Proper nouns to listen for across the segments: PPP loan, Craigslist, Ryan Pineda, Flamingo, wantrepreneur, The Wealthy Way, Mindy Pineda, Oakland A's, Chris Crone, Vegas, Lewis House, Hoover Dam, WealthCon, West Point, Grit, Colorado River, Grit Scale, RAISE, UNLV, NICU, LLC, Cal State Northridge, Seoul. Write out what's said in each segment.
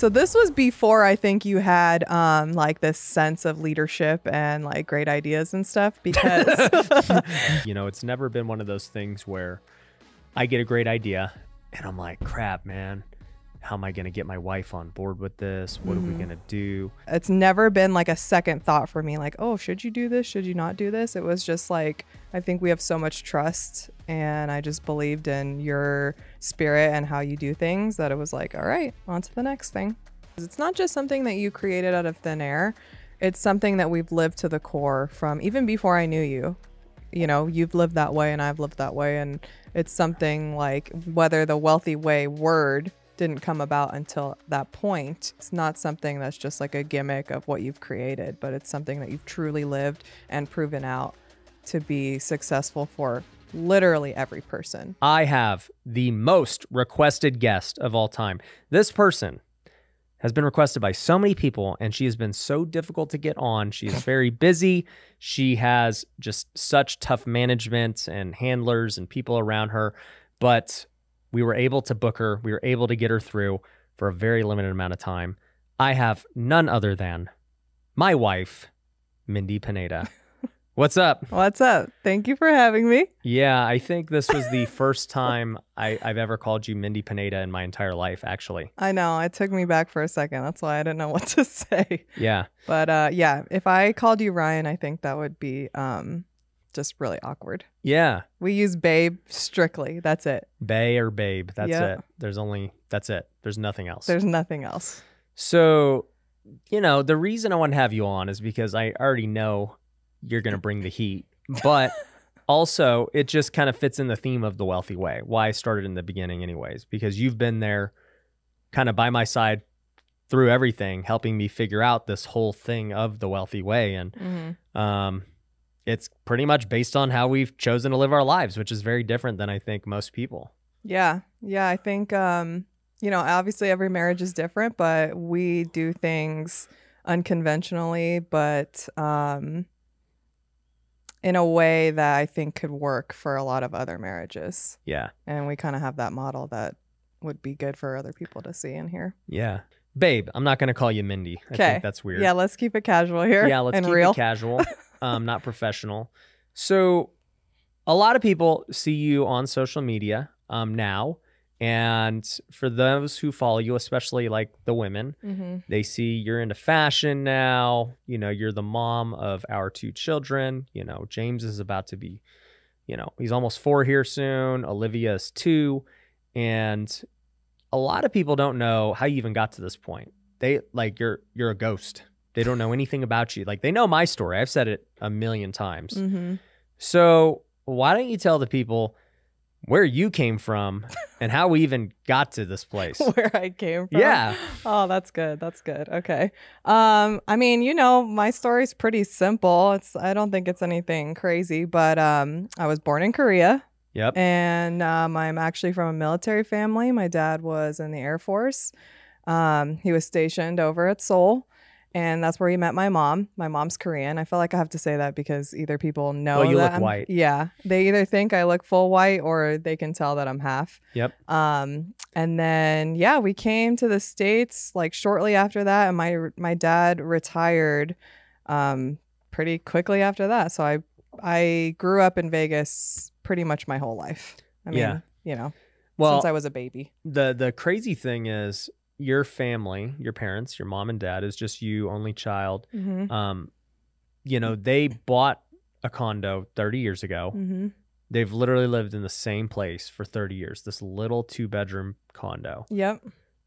So this was before I think you had like this sense of leadership and like great ideas and stuff, because you know, it's never been one of those things where I get a great idea and I'm like, crap, man, how am I going to get my wife on board with this? What are we going to do? It's never been like a second thought for me, like, oh, should you do this? Should you not do this? It was just like, I think we have so much trust and I just believed in your spirit and how you do things that it was like, all right, on to the next thing. It's not just something that you created out of thin air. It's something that we've lived to the core from even before I knew you. You know, you've lived that way and I've lived that way. And it's something like, whether the Wealthy Way word didn't come about until that point. It's not something that's just like a gimmick of what you've created, but it's something that you've truly lived and proven out to be successful for literally every person. I have the most requested guest of all time. This person has been requested by so many people, and she has been so difficult to get on. She is very busy. She has just such tough management and handlers and people around her, but we were able to book her. We were able to get her through for a very limited amount of time. I have none other than my wife, Mindy Pineda. What's up? What's up? Thank you for having me. Yeah, I think this was the first time I've ever called you Mindy Pineda in my entire life, actually. I know. It took me back for a second. That's why I didn't know what to say. Yeah. But yeah, if I called you Ryan, I think that would be... just really awkward. Yeah. We use babe strictly. That's it. Bay or babe. That's it. There's only, that's it. There's nothing else. There's nothing else. So, you know, the reason I want to have you on is because I already know you're going to bring the heat, but also it just kind of fits in the theme of the Wealthy Way, why I started in the beginning anyways, because you've been there kind of by my side through everything, helping me figure out this whole thing of the Wealthy Way. And, it's pretty much based on how we've chosen to live our lives, which is very different than I think most people. Yeah. Yeah. I think, you know, obviously every marriage is different, but we do things unconventionally, but in a way that I think could work for a lot of other marriages. Yeah. And we kind of have that model that would be good for other people to see and hear. Yeah. Babe, I'm not going to call you Mindy. Okay. I think that's weird. Yeah. Let's keep it casual here. Yeah. Let's keep it casual. Not professional. So a lot of people see you on social media now. And for those who follow you, especially like the women, they see you're into fashion now. You know, you're the mom of our 2 children. You know, James is about to be, you know, he's almost 4 here soon. Olivia is 2. And a lot of people don't know how you even got to this point. They like, you're a ghost. They don't know anything about you. Like, they know my story. I've said it a million times. So why don't you tell the people where you came from and how we even got to this place? Where I came from? Yeah. Oh, that's good. That's good. Okay. I mean, you know, my story's pretty simple. It's, I don't think it's anything crazy, but I was born in Korea. Yep. And I'm actually from a military family. My dad was in the Air Force. He was stationed over at Seoul. And that's where he met my mom. My mom's Korean. I feel like I have to say that because either people know that. Well, you look white. Yeah. They either think I look full white or they can tell that I'm half. Yep. And then, yeah, we came to the States like shortly after that. And my dad retired pretty quickly after that. So I grew up in Vegas pretty much my whole life. I mean, you know, since I was a baby. The crazy thing is, your family, your parents, your mom and dad, is just you, only child. You know, they bought a condo 30 years ago. They've literally lived in the same place for 30 years, this little 2-bedroom condo. Yep.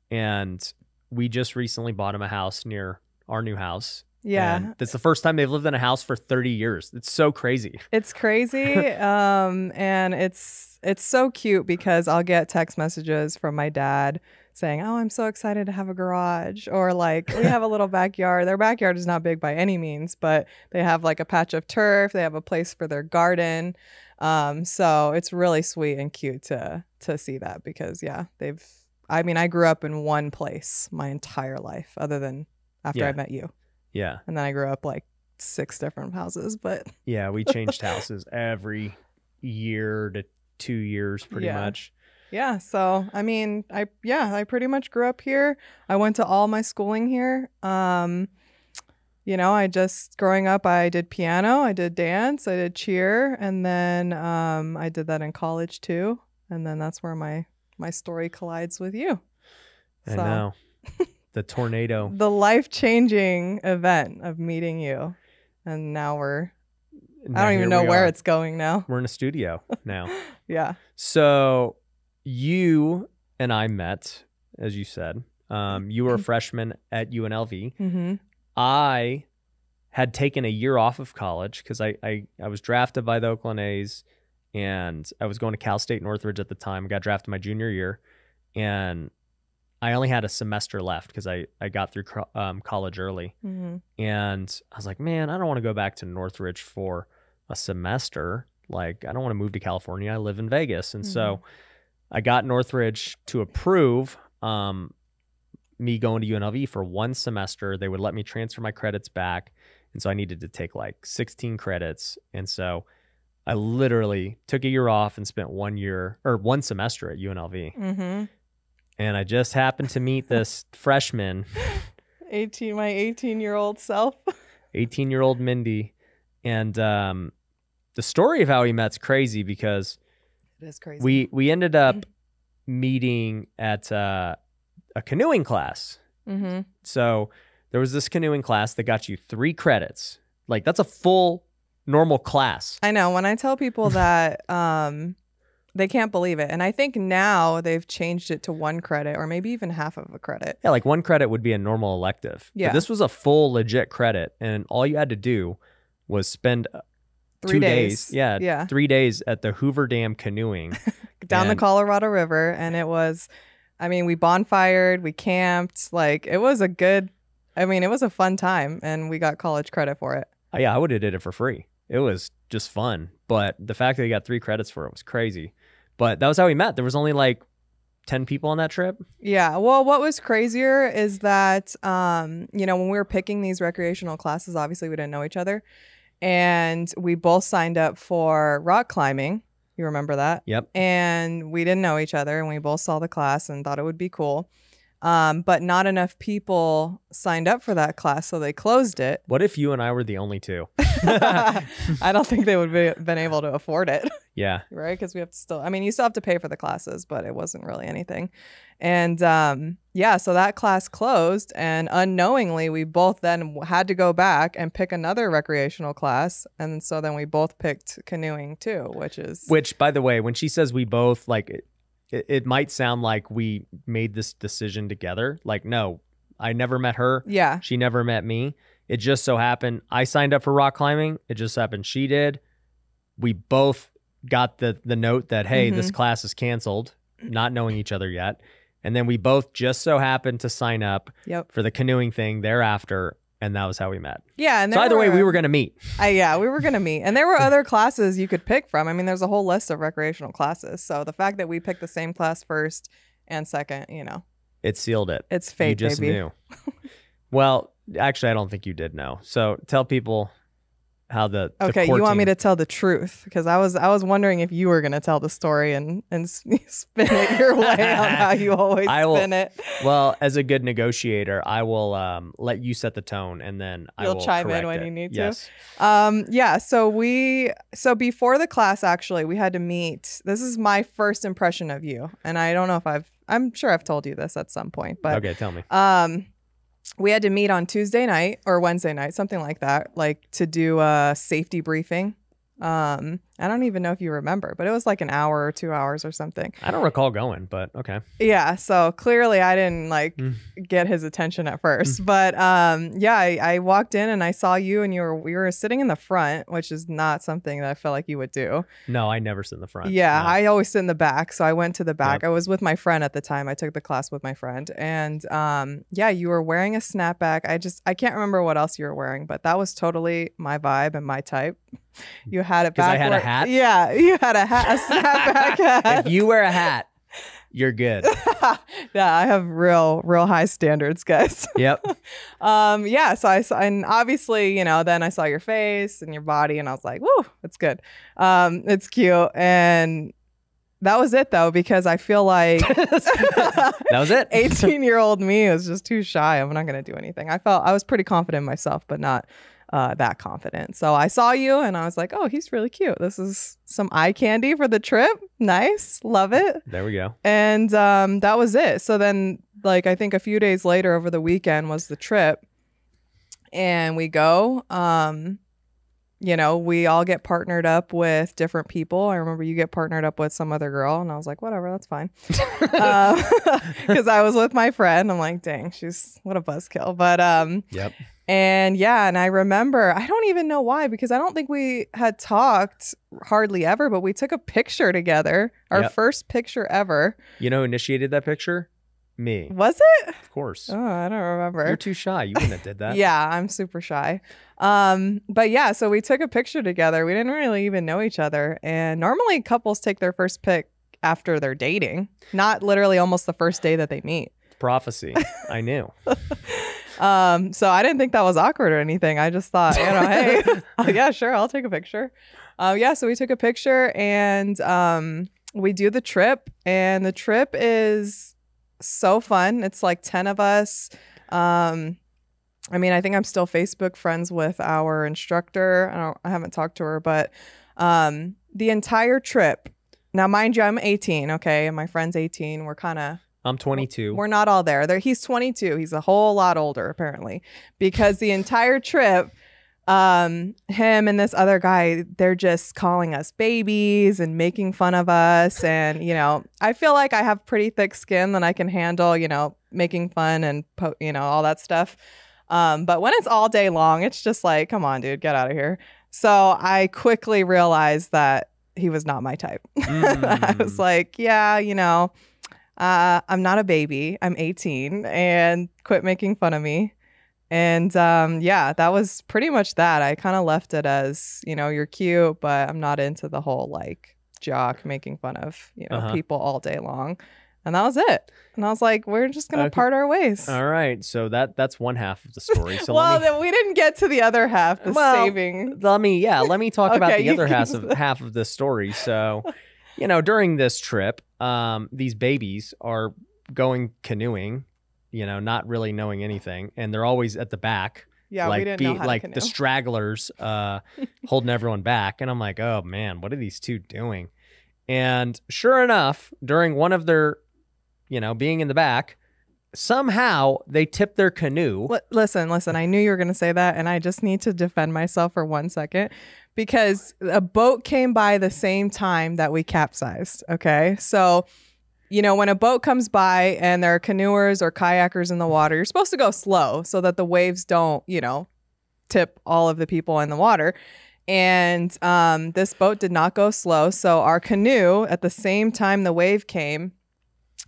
And we just recently bought them a house near our new house. Yeah. And that's the first time they've lived in a house for 30 years. It's so crazy. It's crazy. And it's so cute because I'll get text messages from my dad saying, oh, I'm so excited to have a garage, or like, we have a little backyard. Their backyard is not big by any means, but they have like a patch of turf. They have a place for their garden. So it's really sweet and cute to see that because, yeah, they've, I mean, I grew up in one place my entire life other than after I met you. Yeah. And then I grew up like 6 different houses, but yeah, we changed houses every year to 2 years pretty much. Yeah. So, I mean, I pretty much grew up here. I went to all my schooling here. You know, growing up, I did piano, I did dance, I did cheer. And then I did that in college too. And then that's where my story collides with you. I know. The tornado. The life-changing event of meeting you. And now I don't even know where it's going now. We're in a studio now. Yeah. So you and I met, as you said. You were a freshman at UNLV. Mm-hmm. I had taken a year off of college because I was drafted by the Oakland A's, and I was going to Cal State Northridge at the time. I got drafted my junior year, and I only had a semester left because I got through college early. Mm-hmm. And I was like, man, I don't want to go back to Northridge for a semester. Like, I don't want to move to California. I live in Vegas. And mm-hmm. so I got Northridge to approve me going to UNLV for one semester. They would let me transfer my credits back. And so I needed to take like 16 credits. And so I literally took a year off and spent one semester at UNLV. Mm-hmm. And I just happened to meet this freshman. My 18-year-old self. 18-year-old Mindy. And the story of how we met's crazy because... It is crazy. We ended up meeting at a canoeing class. Mm-hmm. So there was this canoeing class that got you 3 credits. Like, that's a full normal class. I know. When I tell people that... They can't believe it. And I think now they've changed it to 1 credit or maybe even half of a credit. Yeah, like 1 credit would be a normal elective. Yeah. But this was a full legit credit. And all you had to do was spend 3 days. Yeah, yeah, 3 days at the Hoover Dam canoeing. Down the Colorado River. And it was, I mean, we bonfired, we camped. Like, it was a good, I mean, it was a fun time. And we got college credit for it. Yeah, I would have did it for free. It was just fun. But the fact that he got 3 credits for it was crazy. But that was how we met. There was only like 10 people on that trip. Yeah. Well, what was crazier is that, you know, when we were picking these recreational classes, obviously we didn't know each other. And we both signed up for rock climbing. You remember that? Yep. And we didn't know each other. And we both saw the class and thought it would be cool. But not enough people signed up for that class, so they closed it. What if you and I were the only two? I don't think they would have been able to afford it. Yeah. Right? Because we have to still, I mean, you still have to pay for the classes, but it wasn't really anything. And yeah, so that class closed, and unknowingly, we both then had to go back and pick another recreational class. And so then we both picked canoeing too, which is... Which, by the way, when she says we both, like... It might sound like we made this decision together. Like, no, I never met her. Yeah. She never met me. It just so happened I signed up for rock climbing. It just happened she did. We both got the note that, hey, mm-hmm. this class is canceled, not knowing each other yet. And then we both just so happened to sign up yep. for the canoeing thing thereafter. And that was how we met. Yeah. And so either way, we were going to meet. Yeah, we were going to meet. And there were other classes you could pick from. I mean, there's a whole list of recreational classes. So the fact that we picked the same class first and second, you know. It sealed it. It's fate, you just baby. Knew. Well, actually, I don't think you did know. So tell people how the Okay, you want me to tell the truth? Because I was wondering if you were going to tell the story and spin it your way on how you always spin it. Well, as a good negotiator, I will let you set the tone, and then You'll chime in when you need yes. to. Yeah, so before the class, actually, we had to meet. This is my first impression of you, and I don't know if I'm sure I've told you this at some point. But okay, tell me. We had to meet on Tuesday night or Wednesday night, something like that, like to do a safety briefing. I don't even know if you remember, but it was like an hour or 2 hours or something. I don't recall going, but okay. Yeah. So clearly I didn't like get his attention at first, but yeah, I walked in and I saw you and we were sitting in the front, which is not something that I felt like you would do. No, I never sit in the front. Yeah. No. I always sit in the back. So I went to the back. Yep. I was with my friend at the time. I took the class with my friend and yeah, you were wearing a snapback. I can't remember what else you were wearing, but that was totally my vibe and my type. You had it back. I had a hat? Yeah, you had a hat, a snapback hat. If you wear a hat, you're good. Yeah, I have real high standards, guys. Yep. Yeah, so I saw, and obviously, you know, then I saw your face and your body, and I was like, woo, it's good. It's cute. And That was it though, because I feel like that was it. 18-year-old me was just too shy. I'm not going to do anything. I was pretty confident in myself, but not that confident. So I saw you and I was like, oh, he's really cute. This is some eye candy for the trip. Nice. Love it. There we go. And that was it. So then like, I think a few days later over the weekend was the trip and we go, you know, we all get partnered up with different people. I remember you get partnered up with some other girl and I was like, whatever, that's fine. Because I was with my friend. I'm like, dang, she's what a buzzkill. But yep. And yeah, and I remember, I don't even know why, because I don't think we had talked hardly ever, but we took a picture together, our yep. first picture ever. You know who initiated that picture? Me. Was it? Of course. Oh, I don't remember. You're too shy. You wouldn't have did that. Yeah, I'm super shy. But yeah, so we took a picture together. We didn't really even know each other. And normally couples take their first pic after they're dating, not literally almost the first day that they meet. Prophecy. I knew. So I didn't think that was awkward or anything. I just thought, you know, hey, oh, yeah, sure, I'll take a picture. Yeah, so we took a picture and we do the trip. And the trip is so fun. It's like 10 of us. I mean, I think I'm still Facebook friends with our instructor. I haven't talked to her, but the entire trip. Now, mind you, I'm 18, okay, and my friend's 18. We're kind of. I'm 22. We're not all there. He's 22. He's a whole lot older apparently, because the entire trip. Him and this other guy, they're just calling us babies and making fun of us. And, you know, I feel like I have pretty thick skin that I can handle, you know, making fun and, you know, all that stuff. But when it's all day long, it's just like, come on, dude, get out of here. So I quickly realized that he was not my type. I was like, yeah, you know, I'm not a baby. I'm 18 and quit making fun of me. And yeah, that was pretty much that. I kind of left it as, you know, you're cute, but I'm not into the whole like jock making fun of, you know, people all day long. And that was it. And I was like, we're just going to part our ways. All right. So that's one half of the story. So well, then we didn't get to the other half, the saving. Let me talk okay, about the other half of the story. So, you know, during this trip, these babies are going canoeing, you know, not really knowing anything. And they're always at the back. Yeah, like, we didn't know how like to canoe. The stragglers holding everyone back. And I'm like, oh man, what are these two doing? And sure enough, during one of their, you know, being in the back, somehow they tipped their canoe. Listen, I knew you were going to say that. And I just need to defend myself for 1 second, because a boat came by the same time that we capsized. Okay. So, you know, when a boat comes by and there are canoers or kayakers in the water, you're supposed to go slow so that the waves don't, you know, tip all of the people in the water. And this boat did not go slow. So our canoe, at the same time the wave came,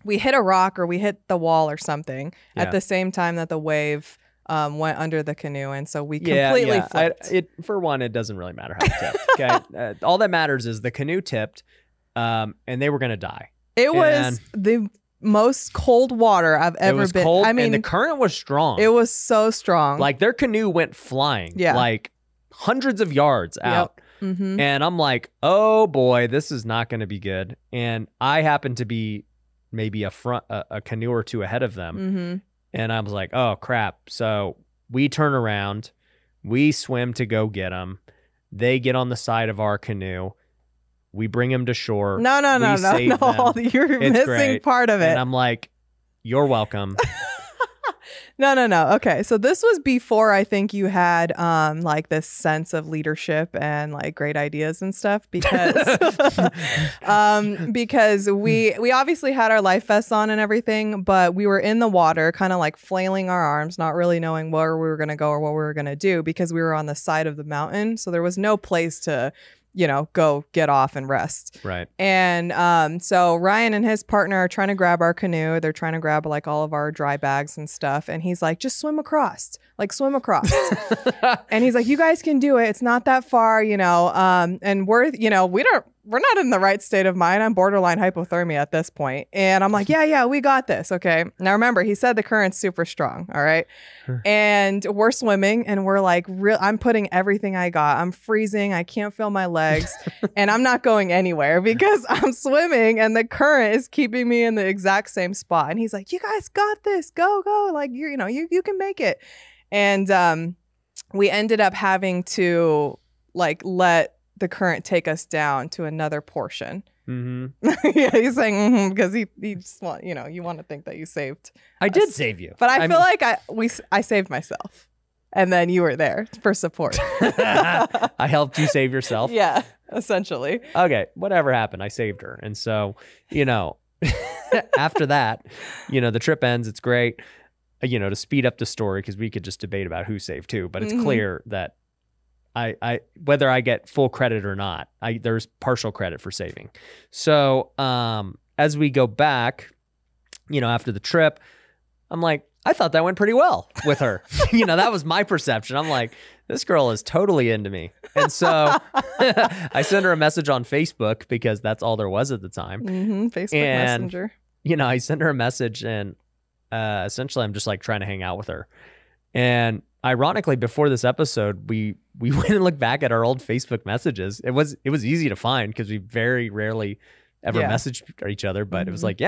we hit a rock or we hit the wall or something at the same time that the wave went under the canoe. And so we completely flipped. For one, it doesn't really matter how it tipped. Okay? All that matters is the canoe tipped and they were going to die. It was the most cold water I've ever been. Cold, I mean, and the current was strong. It was so strong. Like their canoe went flying, like hundreds of yards out. And I'm like, oh boy, this is not going to be good. And I happened to be maybe a canoe or two ahead of them. And I was like, oh crap. So we turn around, we swim to go get them. They get on the side of our canoe. We bring him to shore. No. You're missing part of it. And I'm like, you're welcome. No. Okay. So this was before I think you had like this sense of leadership and like great ideas and stuff, because because we obviously had our life vests on and everything, but we were in the water kind of like flailing our arms, not really knowing where we were going to go or what we were going to do, because we were on the side of the mountain. So there was no place to, you know, go get off and rest. Right. And so Ryan and his partner are trying to grab our canoe. They're trying to grab like all of our dry bags and stuff. And he's like, just swim across, like swim across. And he's like, you guys can do it. It's not that far, you know. And we're, you know, we don't, we're not in the right state of mind. I'm borderline hypothermia at this point. And I'm like, yeah, we got this. Okay. Now remember, he said the current's super strong. All right. Sure. And we're swimming and we're like, I'm putting everything I got. I'm freezing. I can't feel my legs and I'm not going anywhere because I'm swimming and the current is keeping me in the exact same spot. And he's like, you guys got this. Go, go. Like, you can make it. And we ended up having to like let the current take us down to another portion. Mm-hmm. Yeah, he's saying because he just want, you want to think that you saved. I did save you, but I feel like I saved myself, and then you were there for support. I helped you save yourself. Yeah, essentially. Okay, whatever happened, I saved her, and so after that, the trip ends. It's great, to speed up the story because we could just debate about who saved who, but it's clear that. Whether I get full credit or not, there's partial credit for saving. So as we go back, after the trip, I'm like, I thought that went pretty well with her. That was my perception. I'm like, this girl is totally into me. And so I sent her a message on Facebook because that's all there was at the time. Facebook Messenger. I sent her a message and essentially I'm just like trying to hang out with her. And ironically, before this episode, we went and looked back at our old Facebook messages. It was easy to find because we very rarely ever messaged each other. But it was like,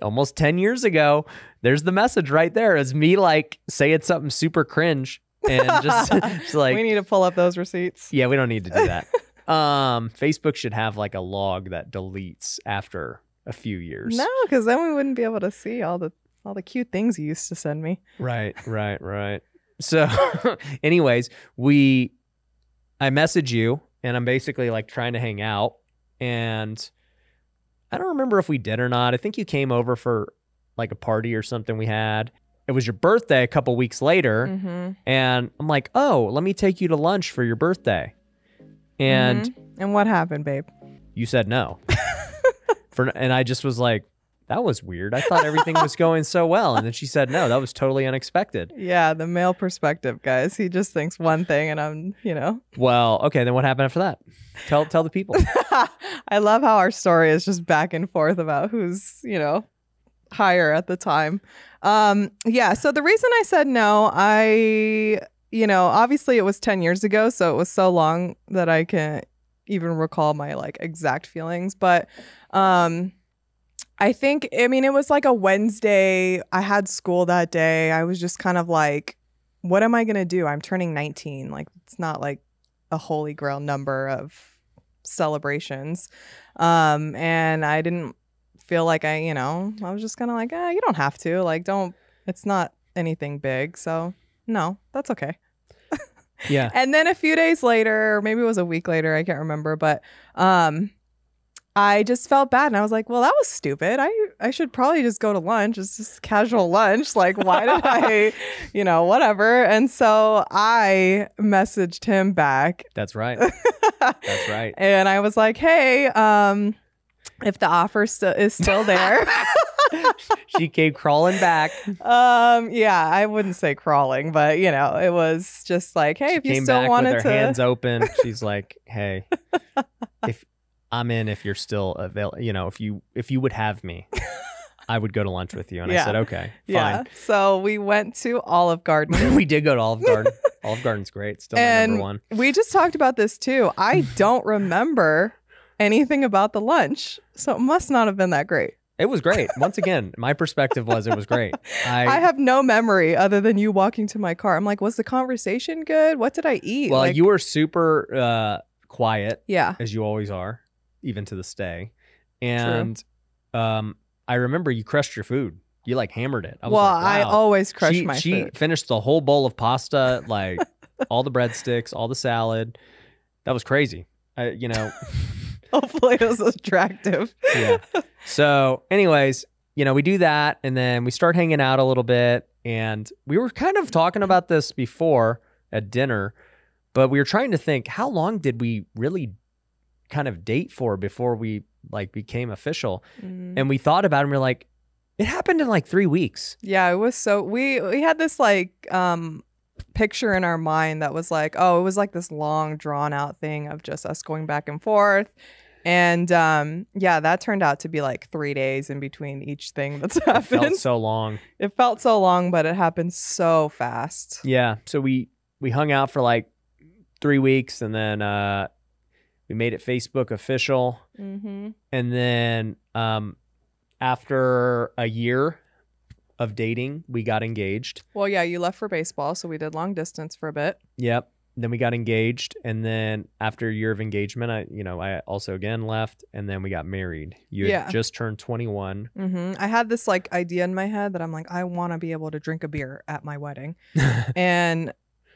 almost 10 years ago, there's the message right there. It's me like saying something super cringe and just, just like we need to pull up those receipts. Yeah, we don't need to do that. Facebook should have like a log that deletes after a few years. No, because then we wouldn't be able to see all the cute things you used to send me. Right. So anyways, I message you and I'm basically like trying to hang out. And I don't remember if we did or not. I think you came over for like a party or something we had. It was your birthday a couple weeks later. And I'm like, oh, let me take you to lunch for your birthday. And what happened, babe? You said no. And I just was like, that was weird. I thought everything was going so well. And then she said, no, that was totally unexpected. Yeah, the male perspective, guys. He just thinks one thing and I'm, Well, okay, then what happened after that? Tell the people. I love how our story is just back and forth about who's, higher at the time. So the reason I said no, obviously it was 10 years ago. So it was so long that I can't even recall my like exact feelings. But, I think, it was like a Wednesday. I had school that day. I was just kind of like, what am I going to do? I'm turning 19. Like, it's not like a holy grail number of celebrations. And I didn't feel like I was just kind of like, you don't have to. Like, it's not anything big. So, no, that's okay. Yeah. And then a few days later, or maybe it was a week later, I can't remember, but, I just felt bad and I was like, well, that was stupid. I should probably just go to lunch. It's just casual lunch. Like, why did I, whatever. And so I messaged him back. That's right. That's right. And I was like, hey, if the offer is still there. She came crawling back. Yeah, I wouldn't say crawling, but it was just like, hey, if you still wanted to. With her hands open. She's like, hey, if you're still available, if you would have me, I would go to lunch with you. And I said, okay, fine. Yeah. So we went to Olive Garden. We did go to Olive Garden. Olive Garden's great. Still my number one. We just talked about this too. I don't remember anything about the lunch. So it must not have been that great. It was great. Once again, my perspective was it was great. I have no memory other than you walking to my car. I'm like, was the conversation good? What did I eat? Well, you were super quiet. Yeah. As you always are. Even to this day. And I remember you crushed your food. You like hammered it. I was like, wow. I always crush my food. She finished the whole bowl of pasta, like all the breadsticks, all the salad. That was crazy. Hopefully it was attractive. Yeah. So anyways, we do that and then we start hanging out a little bit. And we were kind of talking about this before at dinner, but we were trying to think, how long did we really kind of date for before we like became official? And we thought about it and we're like, it happened in like 3 weeks. Yeah, it was so we had this like picture in our mind that was like, oh, it was like this long drawn out thing of just us going back and forth. And yeah, that turned out to be like 3 days in between each thing that's happened. It felt so long. It felt so long, but it happened so fast. Yeah. So we hung out for like 3 weeks, and then we made it Facebook official. Mm-hmm. And then after a year of dating, we got engaged. Well, yeah, you left for baseball, so we did long distance for a bit. Yep. Then we got engaged, and then after a year of engagement, I also again left, and then we got married. You had just turned 21. Mm-hmm. I had this like idea in my head that I'm like, I want to be able to drink a beer at my wedding, and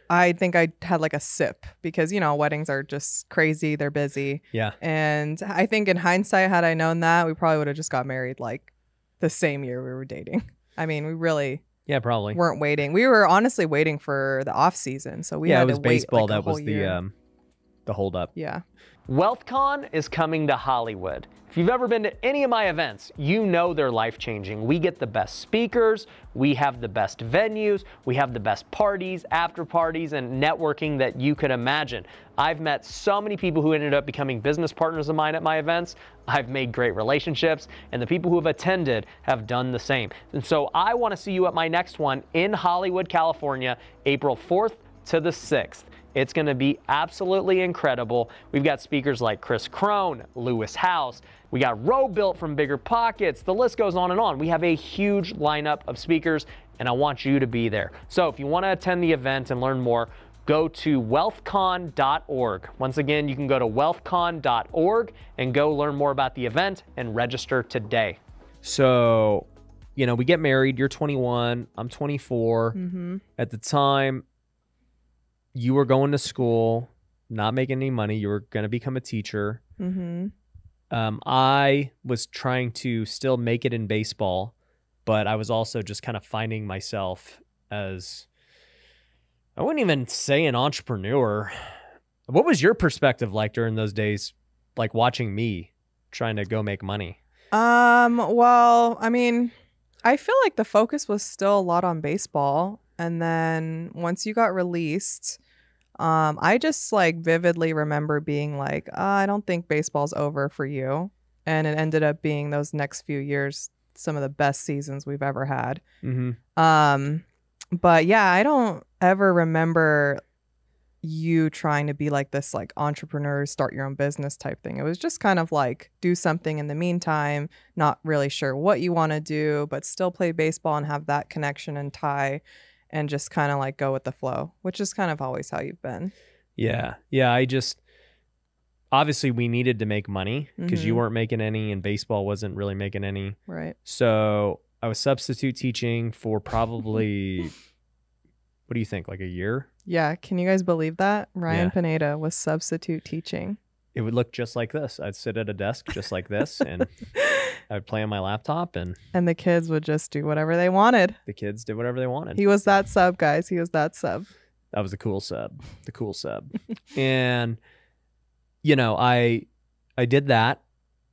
I think I had like a sip because weddings are just crazy; they're busy. Yeah, and I think in hindsight, had I known that, we probably would have just got married like the same year we were dating. I mean, we really. Yeah, probably. Weren't waiting. We were honestly waiting for the off season, so we had to wait. Yeah, it was baseball that was the holdup. Yeah. WealthCon is coming to Hollywood. If you've ever been to any of my events, you know they're life-changing. We get the best speakers, we have the best venues, we have the best parties, after parties, and networking that you could imagine. I've met so many people who ended up becoming business partners of mine at my events. I've made great relationships, and the people who have attended have done the same. And so I want to see you at my next one in Hollywood, California, April 4th to the 6th. It's going to be absolutely incredible. We've got speakers like Chris Crone, Lewis House. We got Roe Built from Bigger Pockets. The list goes on and on. We have a huge lineup of speakers, and I want you to be there. So if you want to attend the event and learn more, go to wealthcon.org. Once again, you can go to wealthcon.org and go learn more about the event and register today. So, we get married. You're 21. I'm 24. Mm-hmm. At the time, you were going to school, not making any money. You were going to become a teacher. Mm-hmm. I was trying to still make it in baseball, but I was also just kind of finding myself as, I wouldn't even say an entrepreneur. What was your perspective like during those days, like watching me trying to go make money? Well, I mean, I feel like the focus was still a lot on baseball. And then once you got released, I just like vividly remember being like, I don't think baseball's over for you. And it ended up being those next few years, some of the best seasons we've ever had. Mm-hmm. But yeah, I don't ever remember you trying to be like this, like entrepreneur, start your own business type thing. It was just kind of like do something in the meantime, not really sure what you want to do, but still play baseball and have that connection and tie. And just kind of like go with the flow, which is kind of always how you've been. Yeah. Yeah. I just, obviously we needed to make money because mm-hmm. you weren't making any and baseball wasn't really making any. Right. So I was substitute teaching for probably, what do you think? Like a year? Yeah. Can you guys believe that? Ryan Pineda was substitute teaching. It would look just like this. I'd sit at a desk just like this and I would play on my laptop and the kids would just do whatever they wanted. The kids did whatever they wanted. He was that sub, guys. He was that sub. That was the cool sub. The cool sub. And I did that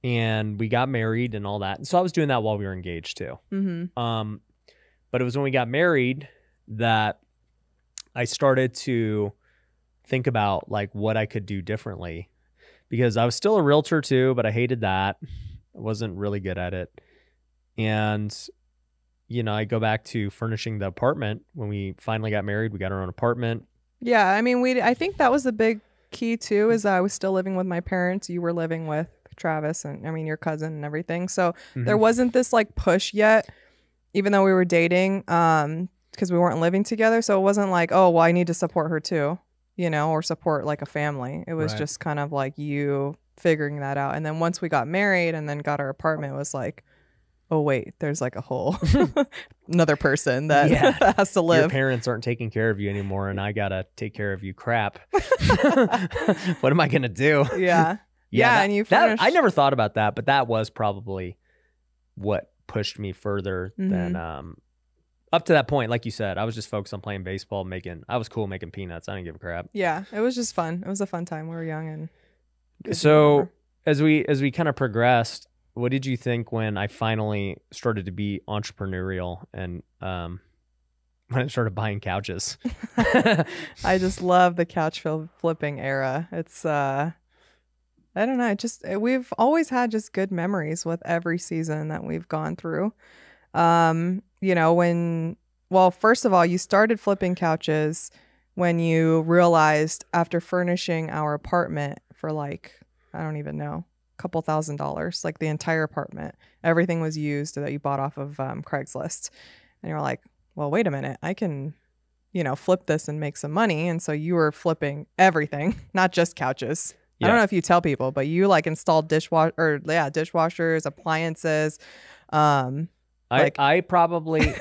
and we got married and all that. And so I was doing that while we were engaged too. Mm-hmm. But it was when we got married that I started to think about like what I could do differently. Because I was still a realtor too, but I hated that. I wasn't really good at it. And, I go back to furnishing the apartment. When we finally got married, we got our own apartment. Yeah, I mean, I think that was the big key too, is I was still living with my parents. You were living with Travis and, I mean, your cousin and everything. So mm-hmm. there wasn't this like push yet, even though we were dating, because we weren't living together. So it wasn't like, oh, well, I need to support her too. Or support like a family. It was just kind of like you figuring that out. And then once we got married and then got our apartment, it was like, oh, wait, there's like a whole another person that has to live. Your parents aren't taking care of you anymore, and I got to take care of you. Crap. What am I going to do? Yeah. And you finished. I never thought about that, but that was probably what pushed me further mm-hmm. than up to that point, like you said, I was just focused on playing baseball, I was cool making peanuts. I didn't give a crap. Yeah, it was just fun. It was a fun time. We were young and so as we kind of progressed, what did you think when I finally started to be entrepreneurial and when I started buying couches. I just love the couch flipping era. It's I don't know, just we've always had just good memories with every season that we've gone through. You know, when, well, first of all, you started flipping couches when you realized after furnishing our apartment for like, I don't even know, a couple $1,000, like the entire apartment, everything was used that you bought off of Craigslist. And you were like, well, wait a minute, I can, you know, flip this and make some money. And so you were flipping everything, not just couches. Yeah. I don't know if you tell people, but you like installed dishwashers, appliances. I probably,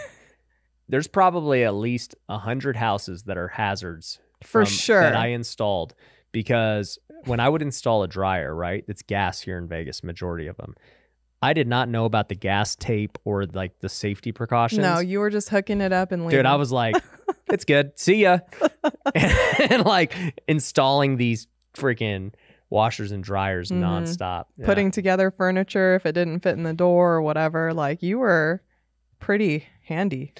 there's probably at least 100 houses that are hazards for sure that I installed, because when I would install a dryer, right, it's gas here in Vegas, majority of them. I did not know about the gas tape or like the safety precautions. No, you were just hooking it up and leaving. Dude, I was like, it's good. See ya. and like installing these freaking washers and dryers nonstop. Yeah. Putting together furniture if it didn't fit in the door or whatever. Like you were pretty handy.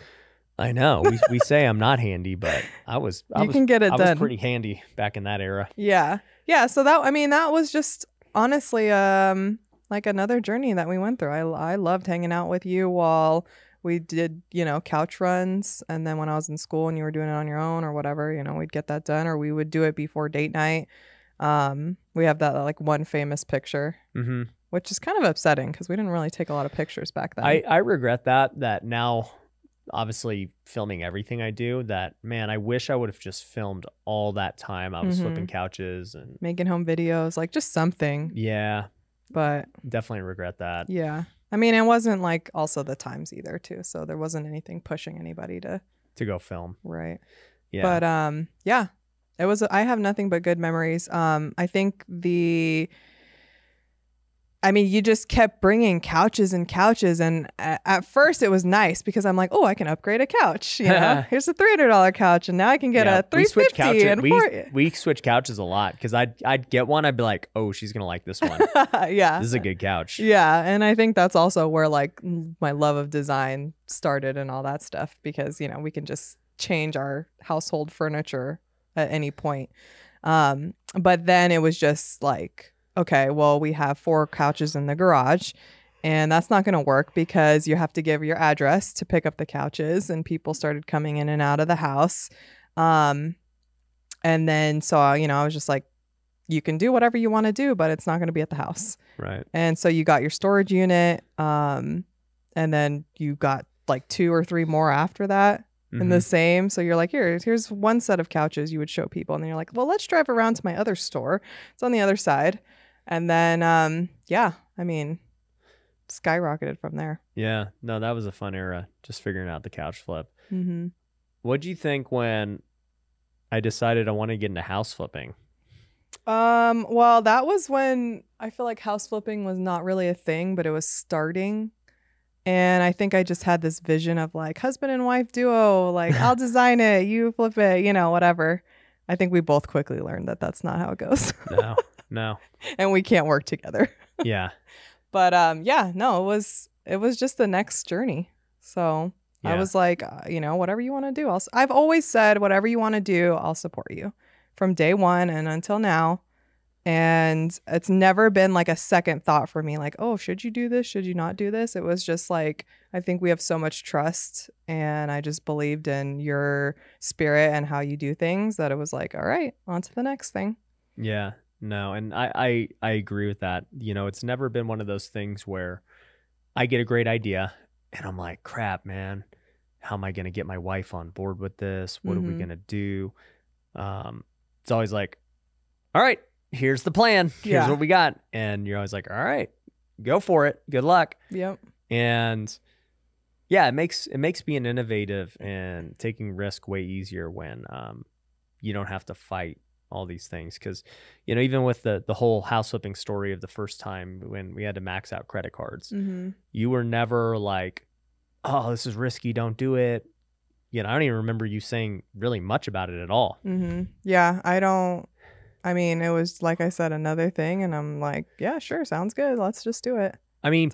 I know. We say I'm not handy, but I was pretty handy back in that era. Yeah. Yeah. So that, I mean, that was just honestly, like another journey that we went through. I loved hanging out with you while we did, you know, couch runs. And then when I was in school and you were doing it on your own or whatever, you know, we'd get that done, or we would do it before date night. We have that like one famous picture, which is kind of upsetting because we didn't really take a lot of pictures back then. I regret that now, obviously filming everything I do, that, man, I wish I would have just filmed all that time I was flipping couches and making home videos, like just something. Yeah. But definitely regret that. Yeah. I mean, it wasn't like also the times either too. So there wasn't anything pushing anybody to go film. Right. Yeah. But yeah, it was, I have nothing but good memories. I think I mean, you just kept bringing couches and couches. And at first it was nice because I'm like, oh, I can upgrade a couch. You know, here's a $300 couch. And now I can get a $350. We switch couches a lot because I'd get one. I'd be like, oh, she's going to like this one. Yeah. This is a good couch. Yeah. And I think that's also where like my love of design started and all that stuff, because, you know, we can just change our household furniture at any point. But then it was just like, okay, well, we have 4 couches in the garage, and that's not going to work because you have to give your address to pick up the couches, and people started coming in and out of the house. And then, so, you know, I was just like, you can do whatever you want to do, but it's not going to be at the house. Right. And so you got your storage unit, and then you got like 2 or 3 more after that. And the same. So you're like, here's one set of couches you would show people. And then you're like, well, let's drive around to my other store. It's on the other side. And then, yeah, I mean, skyrocketed from there. Yeah. No, that was a fun era, just figuring out the couch flip. What do you think when I decided I want to get into house flipping? Well, that was when I feel like house flipping was not really a thing, but it was starting. And I think I just had this vision of like husband and wife duo, like I'll design it, you flip it, you know, whatever. I think we both quickly learned that that's not how it goes. No. And we can't work together. Yeah. But yeah, no, it was just the next journey. So yeah. I was like, you know, whatever you want to do. I've always said, whatever you want to do, I'll support you from day one and until now. And it's never been like a second thought for me, like, oh, should you do this? Should you not do this? It was just like, I think we have so much trust, and I just believed in your spirit and how you do things that it was like, all right, on to the next thing. Yeah, no. And I agree with that. You know, it's never been one of those things where I get a great idea and I'm like, crap, man, how am I going to get my wife on board with this? What are we going to do? It's always like, all right, here's the plan. Here's what we got. And you're always like, all right, go for it. Good luck. Yep. And yeah, it makes being innovative and taking risk way easier when you don't have to fight all these things. Because, you know, even with the whole house flipping story of the first time when we had to max out credit cards, you were never like, oh, this is risky, don't do it. You know, I don't even remember you saying really much about it at all. Yeah, I mean, it was, like I said, another thing. And I'm like, yeah, sure. Sounds good. Let's just do it. I mean,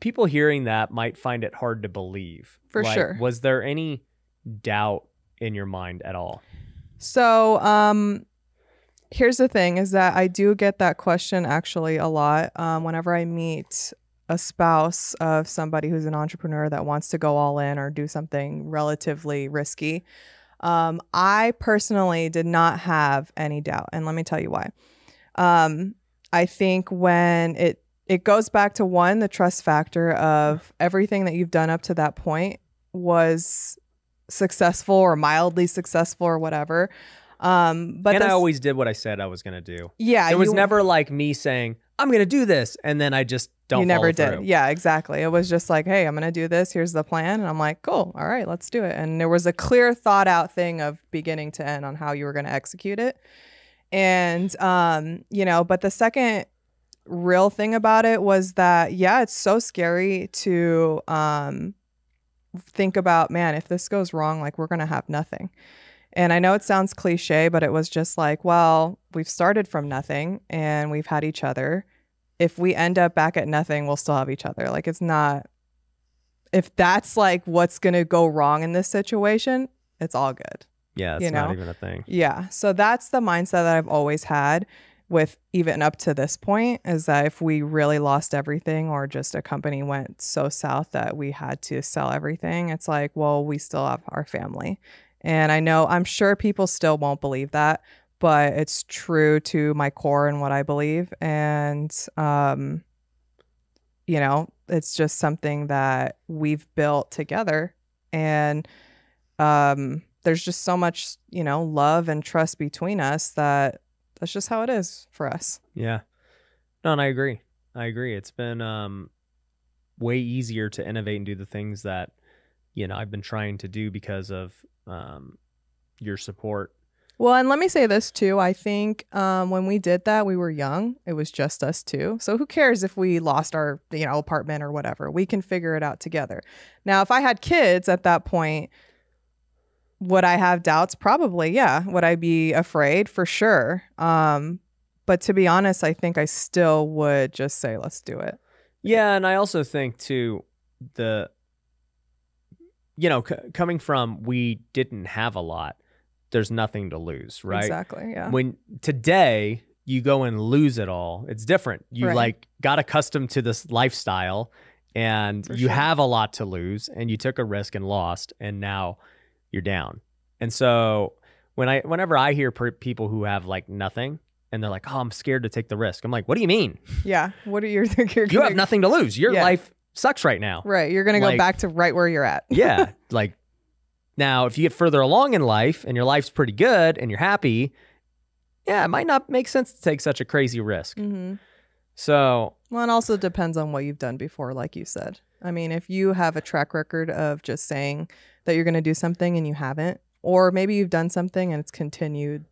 people hearing that might find it hard to believe. For sure. Was there any doubt in your mind at all? So here's the thing is that I do get that question actually a lot whenever I meet a spouse of somebody who's an entrepreneur that wants to go all in or do something relatively risky. I personally did not have any doubt. And let me tell you why. I think when it goes back to one, the trust factor of everything that you've done up to that point was successful or mildly successful or whatever. But I always did what I said I was going to do. Yeah. It was never like me saying, I'm going to do this. And then I just don't. You never did. Through. Yeah, exactly. It was just like, hey, I'm going to do this. Here's the plan. And I'm like, cool. All right, let's do it. And there was a clear thought out thing of beginning to end on how you were going to execute it. And, you know, but the second real thing about it was that, yeah, it's so scary to think about, man, if this goes wrong, like we're going to have nothing. And I know it sounds cliche, but it was just like, well, we've started from nothing and we've had each other. If we end up back at nothing, we'll still have each other. Like it's not, if that's like what's going to go wrong in this situation, it's all good. Yeah, it's not even a thing. Yeah. So that's the mindset that I've always had with even up to this point is that if we really lost everything or just a company went so south that we had to sell everything, it's like, well, we still have our family. And I know I'm sure people still won't believe that, but it's true to my core and what I believe. And, you know, it's just something that we've built together. And there's just so much, you know, love and trust between us that that's just how it is for us. Yeah. No, and I agree. I agree. It's been way easier to innovate and do the things that, you know, I've been trying to do because of your support. Well, and let me say this too. I think when we did that, we were young. It was just us two. So who cares if we lost our, you know, apartment or whatever? We can figure it out together. Now, if I had kids at that point, would I have doubts? Probably, yeah. Would I be afraid? For sure. But to be honest, I think I still would just say, let's do it. Yeah, and I also think too, the, you know, coming from we didn't have a lot. There's nothing to lose, right? Exactly, yeah. When today you go and lose it all, it's different. You like got accustomed to this lifestyle and you have a lot to lose and you took a risk and lost and now you're down. And so whenever I hear people who have like nothing and they're like, oh, I'm scared to take the risk. I'm like, what do you mean? Yeah, what are you thinking? You have nothing to lose. Your life sucks right now. Right, you're going to go back to right where you're at. Yeah, like now, if you get further along in life and your life's pretty good and you're happy, yeah, it might not make sense to take such a crazy risk. Mm-hmm. So, well, it also depends on what you've done before, like you said. I mean, if you have a track record of just saying that you're going to do something and you haven't, or maybe you've done something and it's continued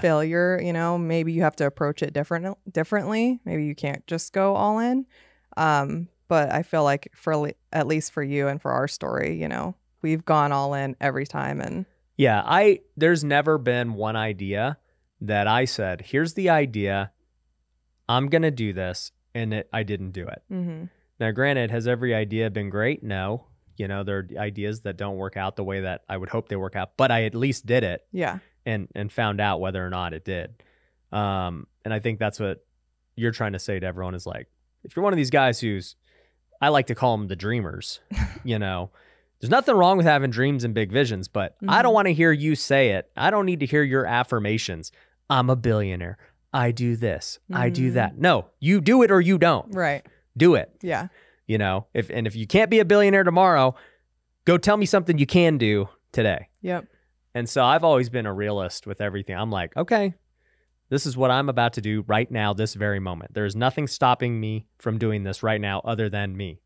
failure, you know, maybe you have to approach it differently. Maybe you can't just go all in. But I feel like for at least for you and for our story, you know, we've gone all in every time. And yeah, there's never been one idea that I said, here's the idea, I'm going to do this, and I didn't do it. Mm-hmm. Now, granted, has every idea been great? No. You know, there are ideas that don't work out the way that I would hope they work out, but I at least did it. Yeah. And found out whether or not it did. And I think that's what you're trying to say to everyone is like, if you're one of these guys who's, I like to call them the dreamers, you know, there's nothing wrong with having dreams and big visions, but I don't want to hear you say it. I don't need to hear your affirmations. I'm a billionaire. I do this. I do that. No, you do it or you don't. Right. Do it. Yeah. You know, if you can't be a billionaire tomorrow, go tell me something you can do today. Yep. And so I've always been a realist with everything. I'm like, okay, this is what I'm about to do right now, this very moment. There's nothing stopping me from doing this right now other than me.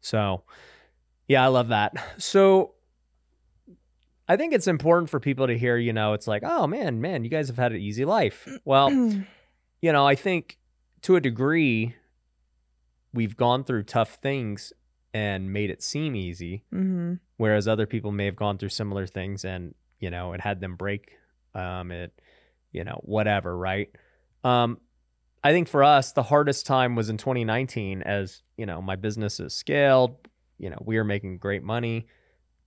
So... yeah, I love that. So I think it's important for people to hear, you know, it's like, oh, man, you guys have had an easy life. Well, you know, I think to a degree, we've gone through tough things and made it seem easy, whereas other people may have gone through similar things and, you know, it had them break it, you know, whatever, right? I think for us, the hardest time was in 2019 as, you know, my business has scaled. You know, we were making great money.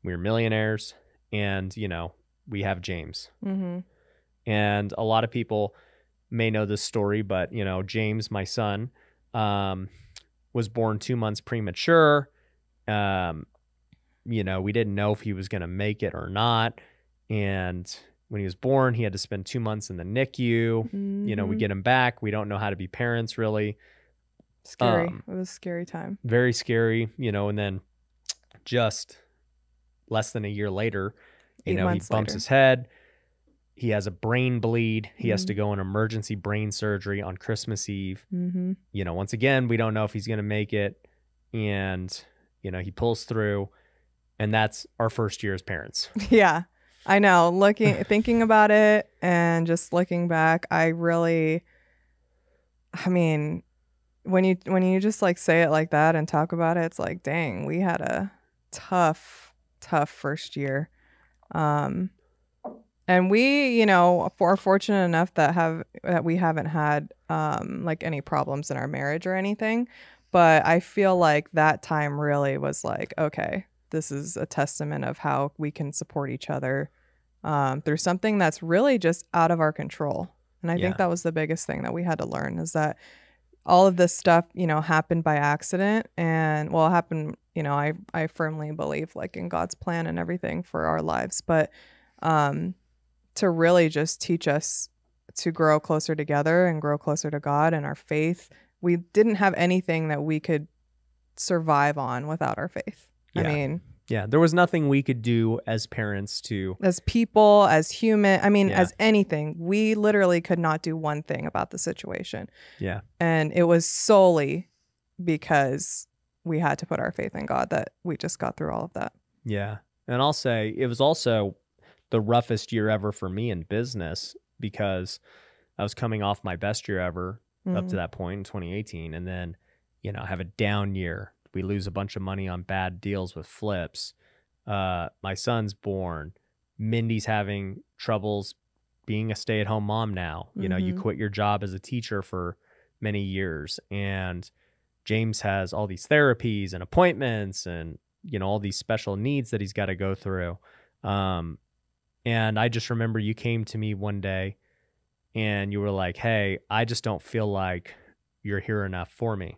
we're millionaires, and, you know, we have James. Mm-hmm. And a lot of people may know this story, but, you know, James, my son, was born 2 months premature. You know, we didn't know if he was going to make it or not. And when he was born, he had to spend 2 months in the NICU. Mm-hmm. You know, we get him back. We don't know how to be parents, really. Scary. It was a scary time. Very scary, you know. And then just less than a year later, you know, he bumps his head. He has a brain bleed. He has to go on emergency brain surgery on Christmas Eve. Mm-hmm. You know, once again, we don't know if he's going to make it. And, you know, he pulls through. And that's our first year as parents. Yeah, I know. Thinking about it and just looking back, I mean, when you just like say it like that and talk about it, it's like, dang, we had a tough first year. And we, you know, are fortunate enough that we haven't had like any problems in our marriage or anything. But I feel like that time really was like, okay, this is a testament of how we can support each other through something that's really just out of our control. And I think that was the biggest thing that we had to learn, is that all of this stuff, you know, happened by accident, and well, it happened, you know, I firmly believe like in God's plan and everything for our lives, but to really just teach us to grow closer together and grow closer to God and our faith. We didn't have anything that we could survive on without our faith. Yeah. I mean, yeah, there was nothing we could do as parents as people, as human, I mean, as anything. We literally could not do one thing about the situation. Yeah. And it was solely because we had to put our faith in God that we just got through all of that. Yeah. And I'll say it was also the roughest year ever for me in business, because I was coming off my best year ever up to that point in 2018. And then, you know, I have a down year. We lose a bunch of money on bad deals with flips. My son's born. Mindy's having troubles being a stay-at-home mom now. You know, you quit your job as a teacher for many years. And James has all these therapies and appointments and, you know, all these special needs that he's got to go through. And I just remember you came to me one day and you were like, hey, I just don't feel like you're here enough for me.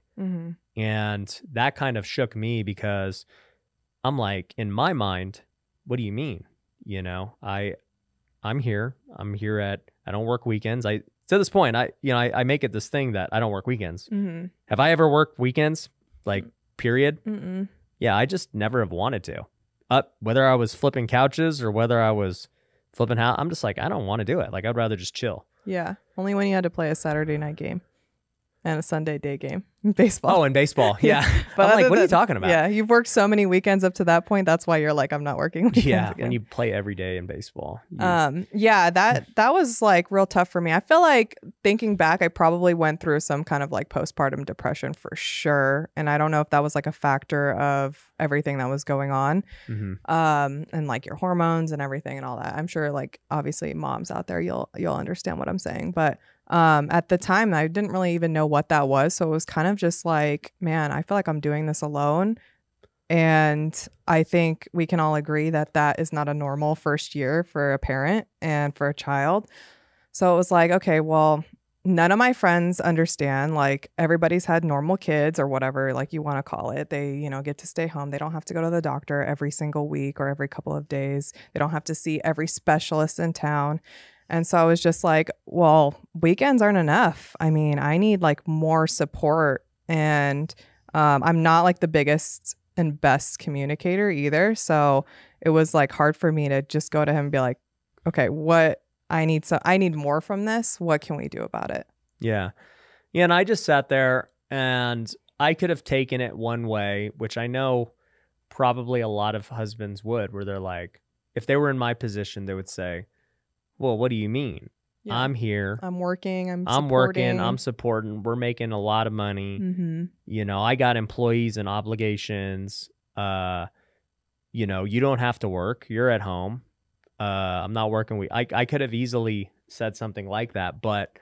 And that kind of shook me, because I'm like, in my mind, what do you mean? You know, I'm here. I'm here I don't work weekends. To this point, I make it this thing that I don't work weekends. Have I ever worked weekends? Like, period? Yeah, I just never have wanted to. Whether I was flipping couches or whether I was flipping house, I'm just like, I don't want to do it. Like, I'd rather just chill. Yeah, only when you had to play a Saturday night game. And a Sunday day game in baseball. Oh, in baseball. Yeah. But I'm like, what are you talking about? Yeah. You've worked so many weekends up to that point. That's why you're like, I'm not working weekends again. When you play every day in baseball. Yeah, that was like real tough for me. I feel like, thinking back, I probably went through some kind of like postpartum depression for sure. And I don't know if that was like a factor of everything that was going on. And like your hormones and everything and all that. I'm sure, like, obviously moms out there, you'll understand what I'm saying. But at the time, I didn't really even know what that was. So it was kind of just like, man, I feel like I'm doing this alone. And I think we can all agree that that is not a normal first year for a parent and for a child. So it was like, okay, well, none of my friends understand, like, everybody's had normal kids or whatever, like you want to call it. They, you know, get to stay home. They don't have to go to the doctor every single week or every couple of days. They don't have to see every specialist in town. And so I was just like, well, weekends aren't enough. I mean, I need like more support. And I'm not like the biggest and best communicator either. So it was like hard for me to just go to him and be like, okay, I need more from this. What can we do about it? Yeah. Yeah. And I just sat there, and I could have taken it one way, which I know probably a lot of husbands would, where they're like, if they were in my position, they would say, well, what do you mean? Yeah. I'm here. I'm working. I'm working. I'm supporting. We're making a lot of money. You know, I got employees and obligations. You know, you don't have to work. You're at home. I'm not working. I could have easily said something like that, but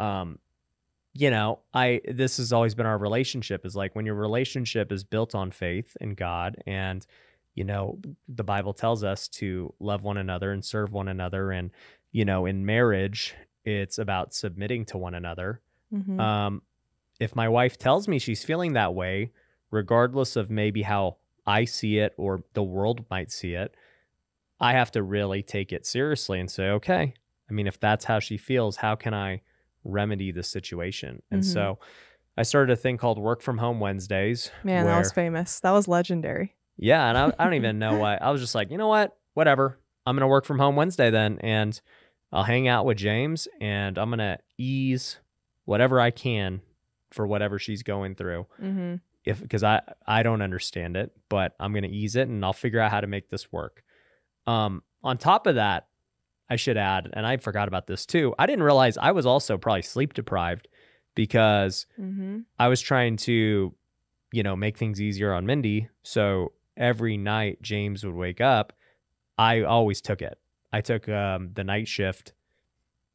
you know, this has always been our relationship, is like, when your relationship is built on faith in God and you know, the Bible tells us to love one another and serve one another. And, you know, in marriage, it's about submitting to one another. Mm-hmm. If my wife tells me she's feeling that way, regardless of maybe how I see it or the world might see it, I have to really take it seriously and say, okay, I mean, if that's how she feels, how can I remedy the situation? And mm-hmm. so I started a thing called Work From Home Wednesdays. Man, that was famous. That was legendary. Yeah. And I don't even know why. I was just like, you know what? Whatever. I'm going to work from home Wednesday then. And I'll hang out with James and I'm going to ease whatever I can for whatever she's going through. Mm-hmm. Because I don't understand it, but I'm going to ease it and I'll figure out how to make this work. On top of that, I should add, and I forgot about this too, I didn't realize I was also probably sleep deprived because mm-hmm. I was trying to, you know, make things easier on Mindy. So every night James would wake up, I always took it. I took the night shift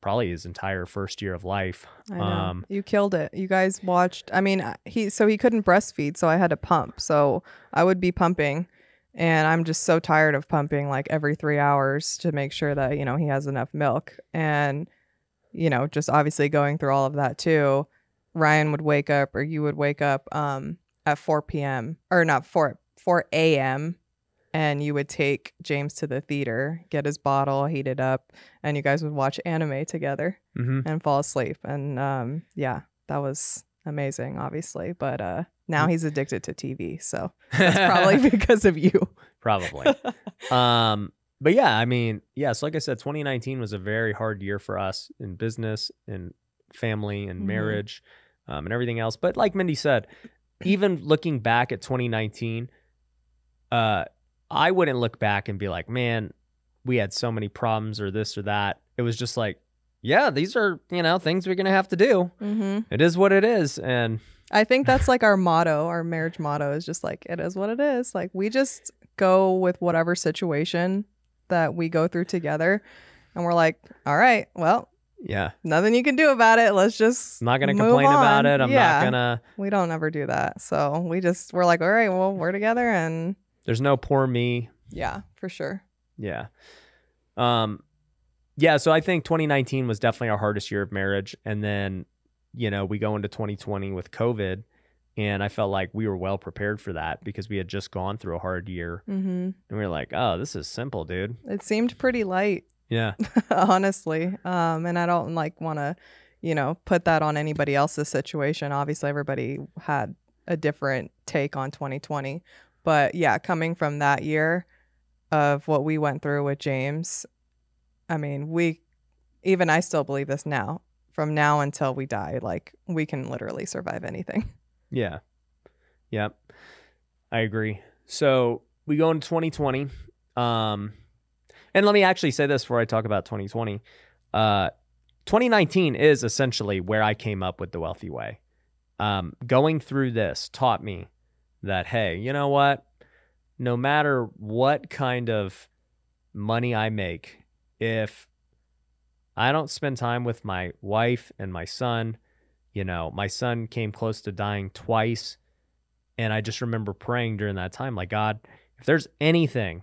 probably his entire first year of life. I know. You killed it. You guys watched. I mean, he couldn't breastfeed, so I had to pump. So I would be pumping, and I'm just so tired of pumping like every 3 hours to make sure that, you know, he has enough milk. And, you know, just obviously going through all of that too. Ryan would wake up, or you would wake up at 4 p.m. or not 4 a.m. And you would take James to the theater, get his bottle, heat it up, and you guys would watch anime together mm-hmm. and fall asleep. And yeah, that was amazing, obviously. But now he's addicted to TV. So that's probably because of you. Probably. But yeah, I mean, yeah. So like I said, 2019 was a very hard year for us in business and family and mm-hmm. marriage and everything else. But like Mindy said, even looking back at 2019, I wouldn't look back and be like, man, we had so many problems or this or that. It was just like, yeah, these are, you know, things we're going to have to do. Mm-hmm. It is what it is. And I think that's like our motto. Our marriage motto is just like, it is what it is. Like we just go with whatever situation that we go through together. And we're like, all right, well, yeah, nothing you can do about it. Let's just not going to complain about it. I'm not going to. We don't ever do that. So we're like, all right, well, we're together and. There's no poor me. Yeah, for sure. Yeah. Yeah, so I think 2019 was definitely our hardest year of marriage. And then, you know, we go into 2020 with COVID, and I felt like we were well prepared for that because we had just gone through a hard year. Mm-hmm. And we were like, oh, this is simple, dude. It seemed pretty light. Yeah. Honestly. And I don't like want to, you know, put that on anybody else's situation. Obviously, everybody had a different take on 2020. But yeah, coming from that year of what we went through with James, I mean, I still believe this now. From now until we die, like we can literally survive anything. Yeah. Yeah. I agree. So we go into 2020. And let me actually say this before I talk about 2020. 2019 is essentially where I came up with The Wealthy Way. Going through this taught me that, hey, you know what? No matter what kind of money I make, if I don't spend time with my wife and my son, you know, my son came close to dying twice. And I just remember praying during that time, like, God, if there's anything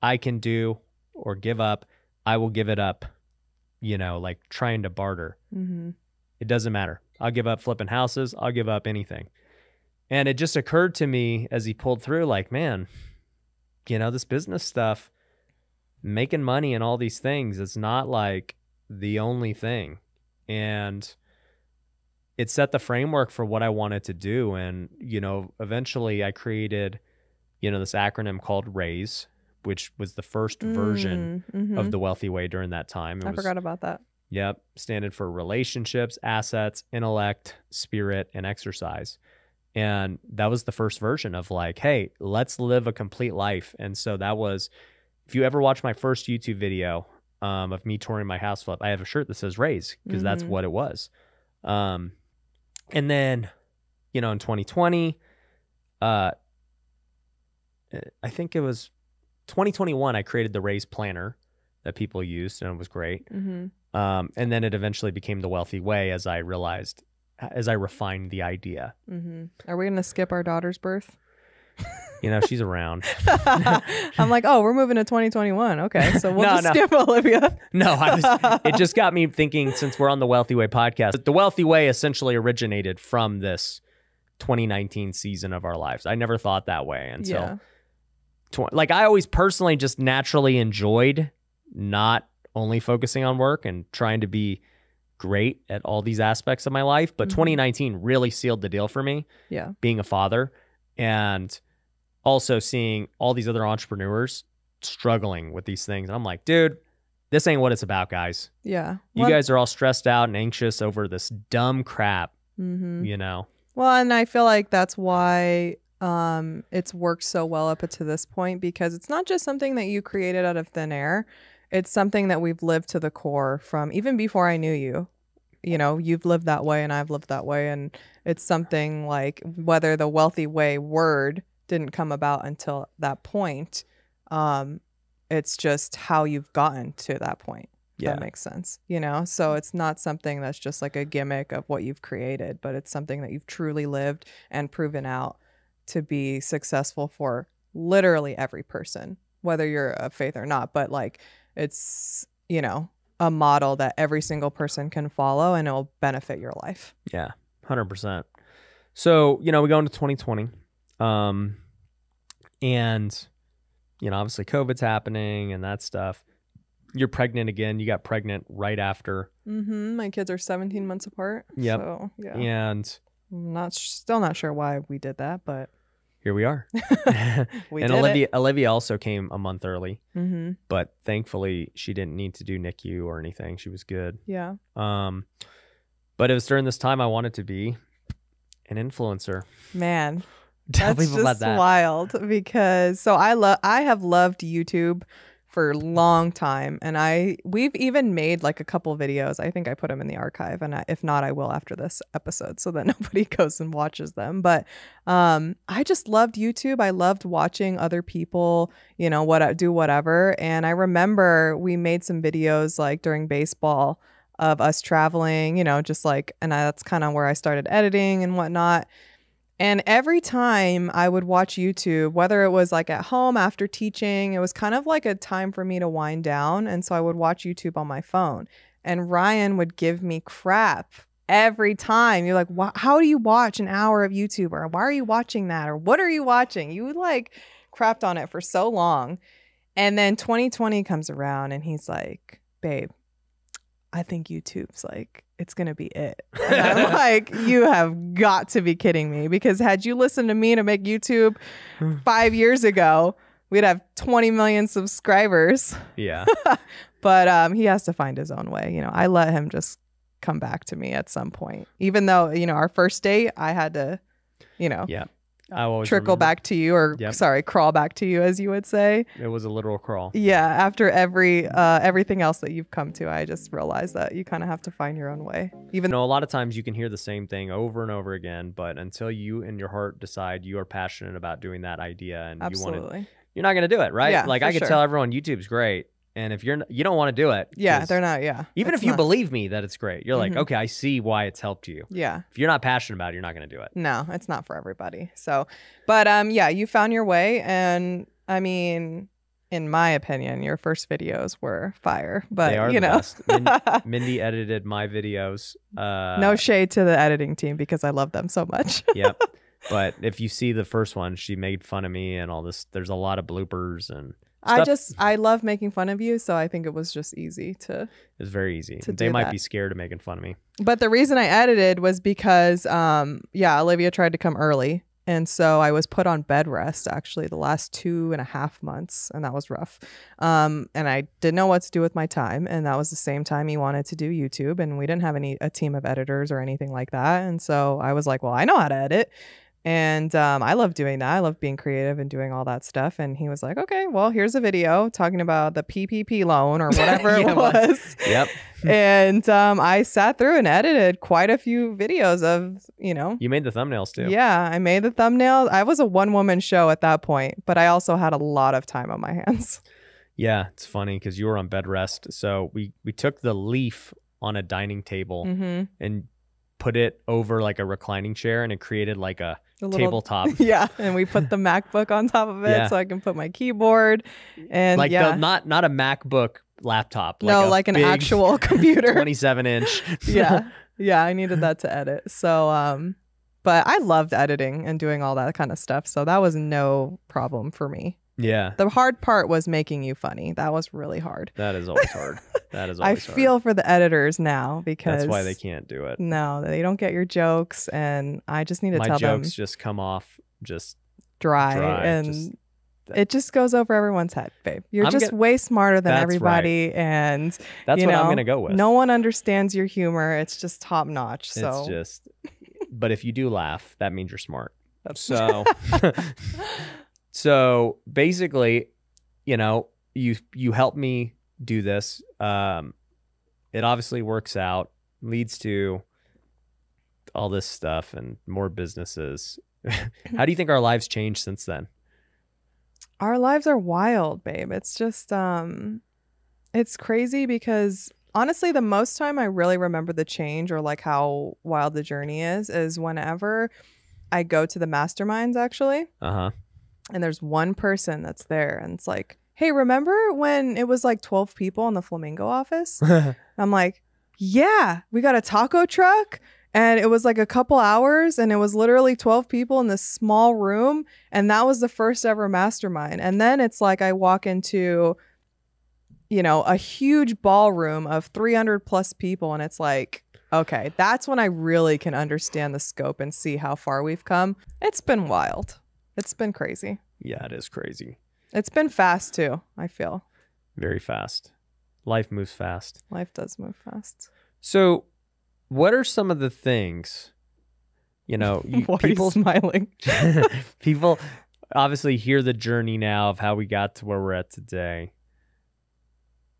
I can do or give up, I will give it up, you know, like trying to barter. Mm-hmm. It doesn't matter. I'll give up flipping houses. I'll give up anything. And it just occurred to me as he pulled through, like, man, you know, this business stuff, making money and all these things, it's not like the only thing. And it set the framework for what I wanted to do. And, you know, eventually I created, you know, this acronym called RAISE, which was the first version mm-hmm. of The Wealthy Way during that time. I forgot about that. Yep. Standing for relationships, assets, intellect, spirit, and exercise. And that was the first version of like, hey, let's live a complete life. And so that was, if you ever watch my first YouTube video of me touring my house flip, I have a shirt that says Raise because mm-hmm. that's what it was. And then, you know, in 2020, I think it was 2021, I created the Raise Planner that people used and it was great. Mm-hmm. And then it eventually became The Wealthy Way as I realized, as I refined the idea. Mm-hmm. Are we going to skip our daughter's birth? You know, she's around. I'm like, oh, we're moving to 2021. Okay, so we'll skip Olivia. It just got me thinking, since we're on the Wealthy Way podcast, the Wealthy Way essentially originated from this 2019 season of our lives. I never thought that way until, like, I always personally just naturally enjoyed not only focusing on work and trying to be great at all these aspects of my life, but 2019 really sealed the deal for me. Yeah, being a father and also seeing all these other entrepreneurs struggling with these things. And I'm like, dude, this ain't what it's about, guys. Yeah. You guys are all stressed out and anxious over this dumb crap, you know? Well, and I feel like that's why it's worked so well up to this point, because it's not just something that you created out of thin air. It's something that we've lived to the core from even before I knew you. You know, you've lived that way and I've lived that way. And it's something like, whether the Wealthy Way word didn't come about until that point, it's just how you've gotten to that point. Yeah. That makes sense, you know? So it's not something that's just like a gimmick of what you've created, but it's something that you've truly lived and proven out to be successful for literally every person, whether you're of faith or not. But like, it's, you know, a model that every single person can follow and it'll benefit your life. Yeah, 100%. So, you know, we go into 2020 and, you know, obviously COVID's happening and that stuff. You're pregnant again. You got pregnant right after. My kids are 17 months apart. Yep. So, yeah. And I'm still not sure why we did that, but here we are. Olivia also came a month early, but thankfully she didn't need to do NICU or anything. She was good. Yeah. But it was during this time I wanted to be an influencer. Man, that's just wild, because so I have loved YouTube for a long time, and we've even made like a couple videos. I think I put them in the archive, and if not, I will after this episode so that nobody goes and watches them. But I just loved YouTube. I loved watching other people, you know, do whatever. And I remember we made some videos like during baseball of us traveling, you know, just like, and that's kind of where I started editing and whatnot. And every time I would watch YouTube, whether it was like at home after teaching, it was kind of like a time for me to wind down. And so I would watch YouTube on my phone, and Ryan would give me crap every time. You're like, how do you watch an hour of YouTube? Or why are you watching that? Or what are you watching? You would like crapped on it for so long. And then 2020 comes around and he's like, babe, I think YouTube's like, it's going to be it. And I'm like, you have got to be kidding me, because had you listened to me to make YouTube 5 years ago, we'd have 20 million subscribers. Yeah. But he has to find his own way. You know, I let him just come back to me at some point, even though, you know, our first date, I had to, you know, back to you, or crawl back to you, as you would say. It was a literal crawl. Yeah, after everything else that you've come to, I just realized that you kind of have to find your own way. Even though a lot of times you can hear the same thing over and over again, but until you in your heart decide you are passionate about doing that idea and you're not going to do it, right? Yeah, like I could tell everyone YouTube's great, and if you don't want to do it. Yeah, they're not. Yeah. Even if you believe me that it's great, you're like, okay, I see why it's helped you. Yeah. If you're not passionate about it, you're not going to do it. No, it's not for everybody. So, but yeah, you found your way. And I mean, in my opinion, your first videos were fire, but they are best. Mindy edited my videos. No shade to the editing team, because I love them so much. Yep. But if you see the first one, she made fun of me and all this. There's a lot of bloopers and stuff. I love making fun of you, so I think it was just easy to. It was very easy. They might be scared of making fun of me. But the reason I edited was because, yeah, Olivia tried to come early, and so I was put on bed rest actually the last 2.5 months, and that was rough. And I didn't know what to do with my time, and that was the same time he wanted to do YouTube, and we didn't have a team of editors or anything like that, and so I was like, well, I know how to edit. And I love doing that. I love being creative and doing all that stuff. And he was like, okay, well, here's a video talking about the PPP loan or whatever it was. Yep. And I sat through and edited quite a few videos of, you know. You made the thumbnails too. Yeah, I made the thumbnails. I was a one-woman show at that point, but I also had a lot of time on my hands. Yeah, it's funny because you were on bed rest. So we took the leaf on a dining table and put it over like a reclining chair, and it created like a little tabletop. Yeah, and we put the MacBook on top of it, yeah, so I can put my keyboard and like, yeah, not a MacBook laptop. Like no, like an actual computer. 27-inch. Yeah, yeah, I needed that to edit. So, but I loved editing and doing all that kind of stuff, so that was no problem for me. Yeah. The hard part was making you funny. That was really hard. That is always hard. That is always hard. I feel for the editors now, because that's why they can't do it. No, they don't get your jokes, and I just need to tell them. My jokes just come off just dry, and just, it just goes over everyone's head, babe. You're just way smarter than everybody, and that's what I'm going to go with. No one understands your humor. It's just top notch. So it's just, but if you do laugh, that means you're smart. So. So basically, you know, you help me do this. It obviously works out, leads to all this stuff and more businesses. How do you think our lives changed since then? Our lives are wild, babe. It's just, it's crazy, because honestly, the most time I really remember the change, or like how wild the journey is whenever I go to the masterminds, actually. Uh-huh. And there's one person that's there, and it's like, hey, remember when it was like 12 people in the Flamingo office? I'm like, yeah, we got a taco truck, and it was like a couple hours, and it was literally 12 people in this small room. And that was the first ever mastermind. And then it's like I walk into, you know, a huge ballroom of 300+ people, and it's like, okay, that's when I really can understand the scope and see how far we've come. It's been wild. It's been crazy. Yeah, it is crazy. It's been fast too, I feel. Very fast. Life moves fast. Life does move fast. So what are some of the things, you know, people smiling? People obviously hear the journey now of how we got to where we're at today.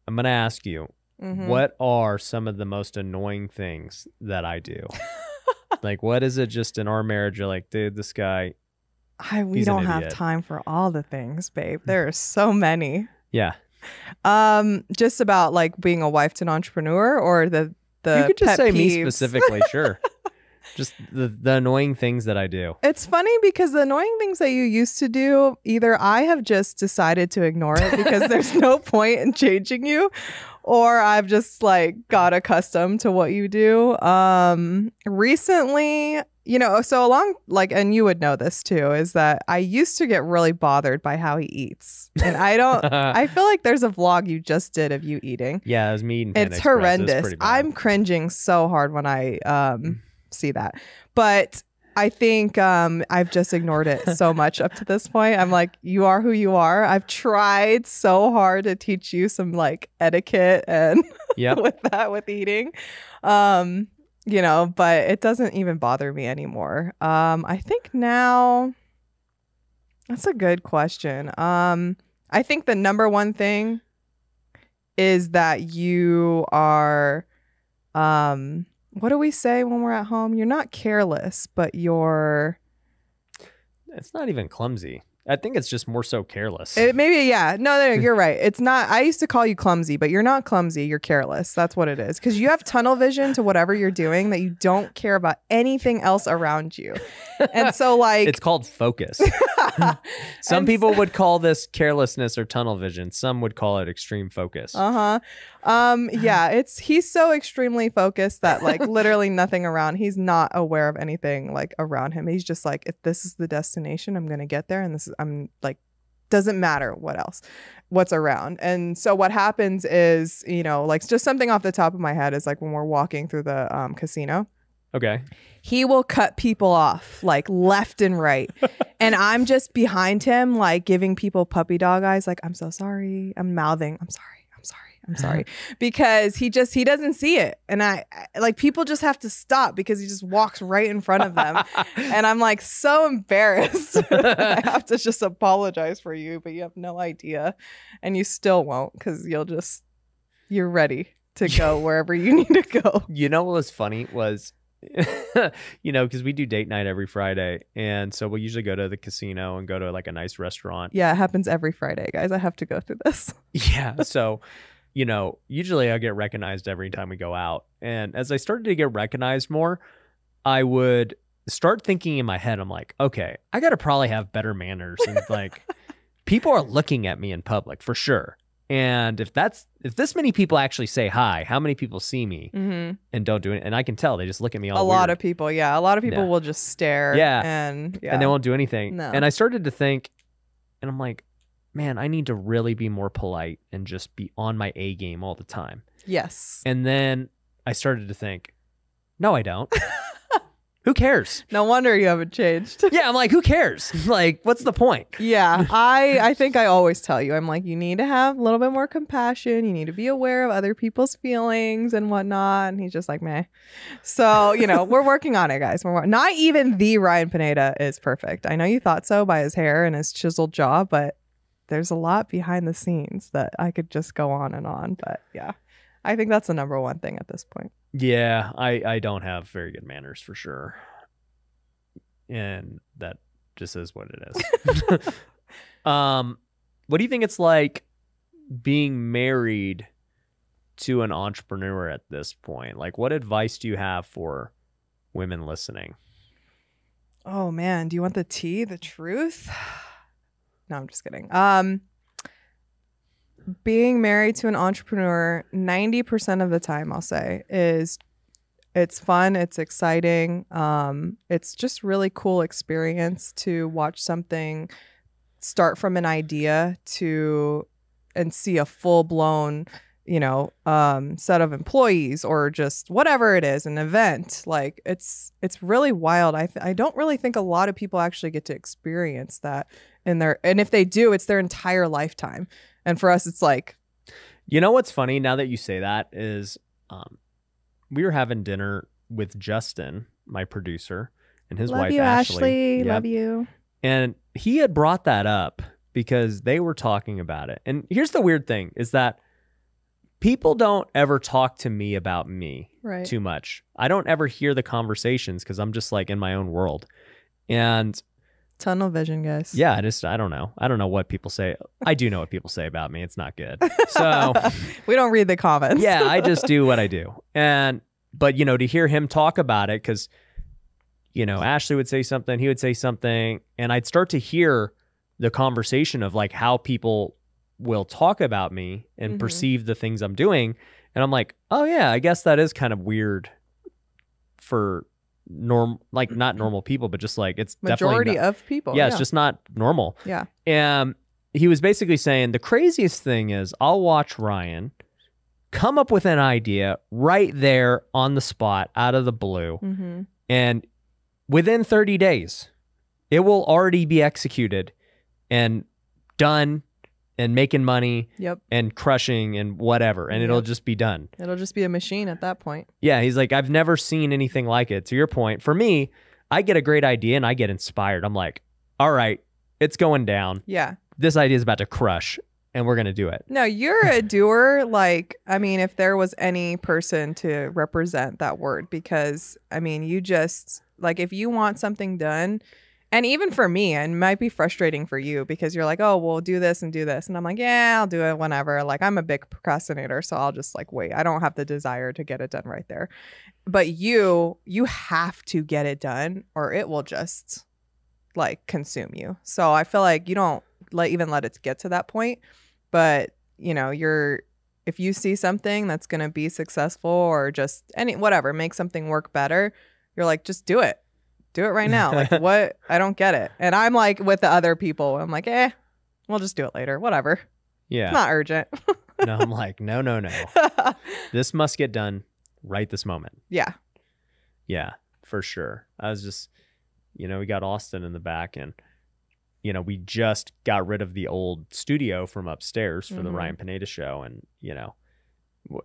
I'm going to ask you, what are some of the most annoying things that I do? Like, what is it just in our marriage? You're like, dude, this guy... we don't have time for all the things, babe. There are so many. Yeah. Just about like being a wife to an entrepreneur, or the you could just say me specifically, sure. Just the annoying things that I do. It's funny because the annoying things that you used to do, either I have just decided to ignore it because there's no point in changing you, or I've just like got accustomed to what you do. Recently, you know, so along like, and you would know this too, is that I used to get really bothered by how he eats. And I don't, I feel like there's a vlog you just did of you eating. Yeah, it was me eating. It's horrendous. It I'm cringing so hard when I, see that. But I think I've just ignored it so much up to this point. I'm like, you are who you are. I've tried so hard to teach you some like etiquette and with eating, you know, but it doesn't even bother me anymore. I think now, that's a good question. I think the number one thing is that you are, what do we say when we're at home? You're not careless, but you're... It's not even clumsy. I think it's just more so careless. Maybe, yeah. No, you're right. It's not... I used to call you clumsy, but you're not clumsy. You're careless. That's what it is. Because you have tunnel vision to whatever you're doing, that you don't care about anything else around you. And so like... It's called focus. Some people would call this carelessness or tunnel vision. Some would call it extreme focus. Uh-huh. Yeah, he's so extremely focused that like literally nothing around, he's not aware of anything like around him. He's just like, if this is the destination, I'm going to get there. And this is, I'm like, doesn't matter what else, what's around. And so what happens is, you know, like just something off the top of my head is like when we're walking through the casino. Okay. He will cut people off like left and right. And I'm just behind him, like giving people puppy dog eyes. Like, I'm so sorry. I'm mouthing, I'm sorry. I'm sorry, because he doesn't see it. And I like, people just have to stop because he just walks right in front of them. And I'm like, so embarrassed. I have to just apologize for you, but you have no idea. And you still won't, because you're ready to go wherever you need to go. You know, what was funny was, you know, because we do date night every Friday, and so we'll usually go to the casino and go to like a nice restaurant. Yeah, it happens every Friday, guys. I have to go through this. Yeah. So, you know, usually I get recognized every time we go out. And as I started to get recognized more, I would start thinking in my head, I'm like, okay, I got to probably have better manners. And like, people are looking at me in public for sure. And if this many people actually say hi, how many people see me and don't do it? And I can tell they just look at me all weird. Lot of people. Yeah. A lot of people will just stare and they won't do anything. No. And I started to think, and I'm like, man, I need to really be more polite and just be on my A game all the time. Yes. And then I started to think, no, I don't. Who cares? No wonder you haven't changed. Yeah, I'm like, who cares? Like, what's the point? Yeah, I think I always tell you, I'm like, you need to have a little bit more compassion. You need to be aware of other people's feelings and whatnot. And he's just like, meh. So, you know, we're working on it, guys. We're not even the Ryan Pineda is perfect. I know you thought so by his hair and his chiseled jaw, but there's a lot behind the scenes that I could just go on and on. But yeah, I think that's the number one thing at this point. Yeah, I don't have very good manners for sure. And that just is what it is. What do you think it's like being married to an entrepreneur at this point? Like, what advice do you have for women listening? Oh, man. Do you want the tea, the truth? No, I'm just kidding. Being married to an entrepreneur, 90% of the time, I'll say, is it's fun. It's exciting. It's just really cool experience to watch something start from an idea to and see a full blown, you know, set of employees or just whatever it is, an event. Like it's really wild. I don't really think a lot of people actually get to experience that in their, and if they do, it's their entire lifetime. And for us, it's like, you know, what's funny now that you say that is we were having dinner with Justin, my producer, and his wife, Ashley. Yep. Love you. And he had brought that up because they were talking about it. And here's the weird thing is that people don't ever talk to me about me too much. I don't ever hear the conversations because I'm just like in my own world. And tunnel vision, guys. Yeah, I don't know. I don't know what people say. I do know what people say about me. It's not good. So we don't read the comments. Yeah, I just do what I do. But, you know, to hear him talk about it, because, you know, Ashley would say something, he would say something, and I'd start to hear the conversation of like how people will talk about me and perceive the things I'm doing. And I'm like, oh yeah, I guess that is kind of weird for like not normal people, but just like it's majority definitely of people. Yeah, it's just not normal. Yeah. He was basically saying the craziest thing is I'll watch Ryan come up with an idea right there on the spot out of the blue. And within 30 days, it will already be executed and done and making money and crushing and whatever. And it'll just be done. It'll just be a machine at that point. Yeah. He's like, I've never seen anything like it. To your point, for me, I get a great idea and I get inspired. I'm like, all right, it's going down. Yeah. This idea is about to crush and we're going to do it. No, you're a doer. Like, I mean, if there was any person to represent that word, because I mean, you just like, if you want something done. And even for me, it might be frustrating for you because you're like, oh, we'll do this and do this. And I'm like, yeah, I'll do it whenever. Like, I'm a big procrastinator, so I'll just like, wait, I don't have the desire to get it done right there. But you have to get it done or it will just like consume you. So I feel like you don't even let it get to that point. But, you know, if you see something that's going to be successful or just whatever, make something work better, you're like, just do it. Do it right now. Like, what? I don't get it. And I'm like with the other people. I'm like, we'll just do it later. Whatever. Yeah. It's not urgent. No, I'm like, no. This must get done right this moment. Yeah. Yeah, for sure. I was just, you know, we got Austin in the back and, you know, we just got rid of the old studio from upstairs for the Ryan Pineda show. And, you know,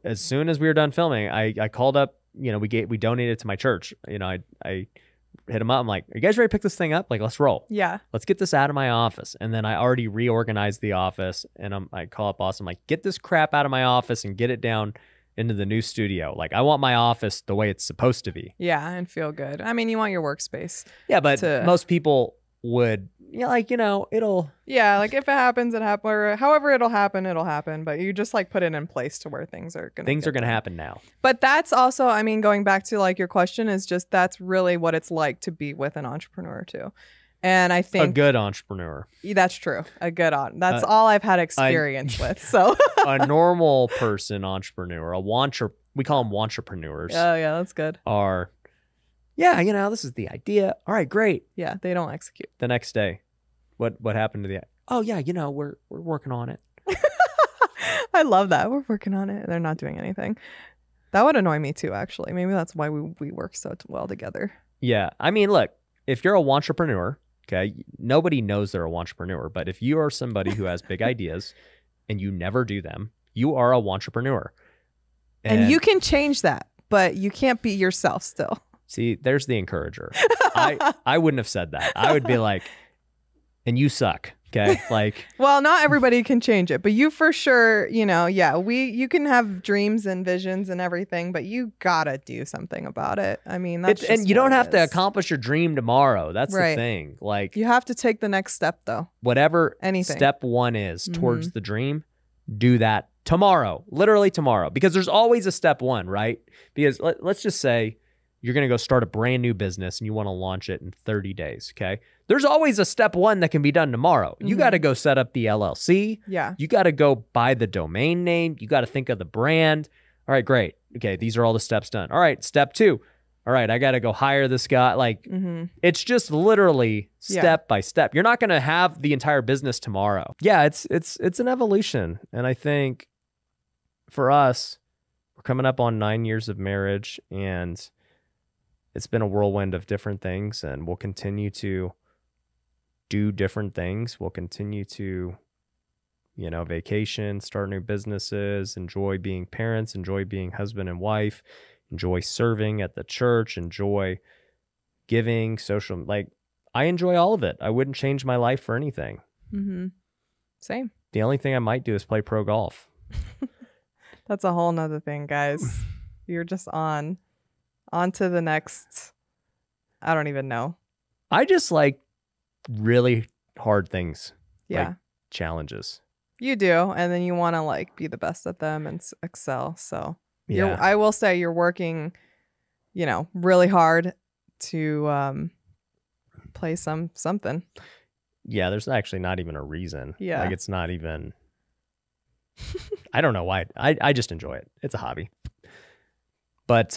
as soon as we were done filming, I called up, you know, we donated to my church. You know, I hit him up. I'm like, are you guys ready to pick this thing up? Like, let's roll. Yeah. Let's get this out of my office. And then I already reorganized the office and I call up Austin. I'm like, get this crap out of my office and get it down into the new studio. Like, I want my office the way it's supposed to be. Yeah. And feel good. I mean, you want your workspace. Yeah. But most people would, you know, like, you know, it'll, yeah, like if it happens, it happens, or however it'll happen, but you just like put it in place to where things are going to happen now. But that's also, I mean, going back to like your question is just, that's really what it's like to be with an entrepreneur too. And I think a good entrepreneur. That's true. A good on. That's all I've had experience with. So a normal person entrepreneur, a wancher, we call them wantrepreneurs. Oh yeah, that's good. Are, yeah, you know, this is the idea. All right, great. Yeah, they don't execute. The next day, what happened to the? Oh yeah, you know, we're working on it. I love that. We're working on it. They're not doing anything. That would annoy me too, actually. Maybe that's why we work so well together. Yeah, I mean, look, if you're a wantrepreneur. Okay. Nobody knows they're a wantrepreneur, but if you are somebody who has big ideas and you never do them, you are a wantrepreneur. And you can change that, but you can't be yourself still. See, there's the encourager. I wouldn't have said that. I would be like, and you suck. Okay. Like, well, not everybody can change it, but you for sure, you know, yeah, you can have dreams and visions and everything, but you gotta do something about it. I mean, that's just, and you don't have to accomplish your dream tomorrow. That's the thing. Like, you have to take the next step though. Whatever step one is towards the dream, do that tomorrow, literally tomorrow, because there's always a step one, right? Because let's just say you're going to go start a brand new business and you want to launch it in 30 days, okay? There's always a step one that can be done tomorrow. You got to go set up the LLC. Yeah. You got to go buy the domain name. You got to think of the brand. All right, great. Okay, these are all the steps done. All right, step two. All right, I got to go hire this guy. Like, it's just literally step by step. You're not going to have the entire business tomorrow. Yeah, it's an evolution. And I think for us, we're coming up on 9 years of marriage, and it's been a whirlwind of different things, and we'll continue to do different things. We'll continue to, you know, vacation, start new businesses, enjoy being parents, enjoy being husband and wife, enjoy serving at the church, enjoy giving, social, like, I enjoy all of it. I wouldn't change my life for anything. Same. The only thing I might do is play pro golf. That's a whole nother thing, guys. You're just on to the next, I don't even know. I just like really hard things. Yeah. Like challenges. You do. And then you want to like be the best at them and excel. So yeah, I will say you're working, you know, really hard to play something. Yeah. There's actually not even a reason. Yeah. Like it's not even, I don't know why. I just enjoy it. It's a hobby. But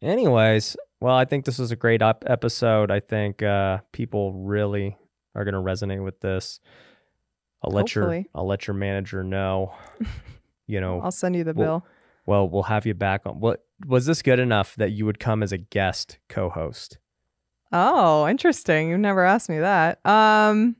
anyways, well, I think this was a great episode. I think people really are going to resonate with this. I'll let your manager know. You know, I'll send you the bill. Well, we'll have you back on. What was this good enough that you would come as a guest co-host? Oh, interesting. You've never asked me that. Yeah,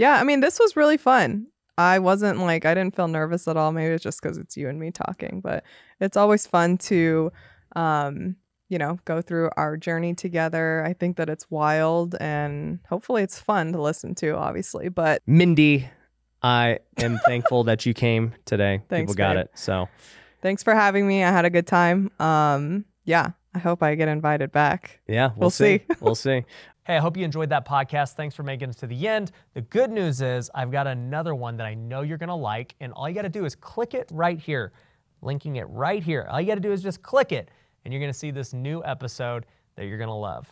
I mean, this was really fun. I didn't feel nervous at all. Maybe it's just because it's you and me talking, but it's always fun to, you know, go through our journey together. I think that it's wild and hopefully it's fun to listen to, obviously. But Mindy, I am thankful that you came today. Thanks, people got it. So thanks for having me. I had a good time. Yeah, I hope I get invited back. Yeah, we'll see. We'll see. Hey, I hope you enjoyed that podcast. Thanks for making it to the end. The good news is I've got another one that I know you're going to like, and all you got to do is click it right here, linking it right here. All you got to do is just click it, and you're going to see this new episode that you're going to love.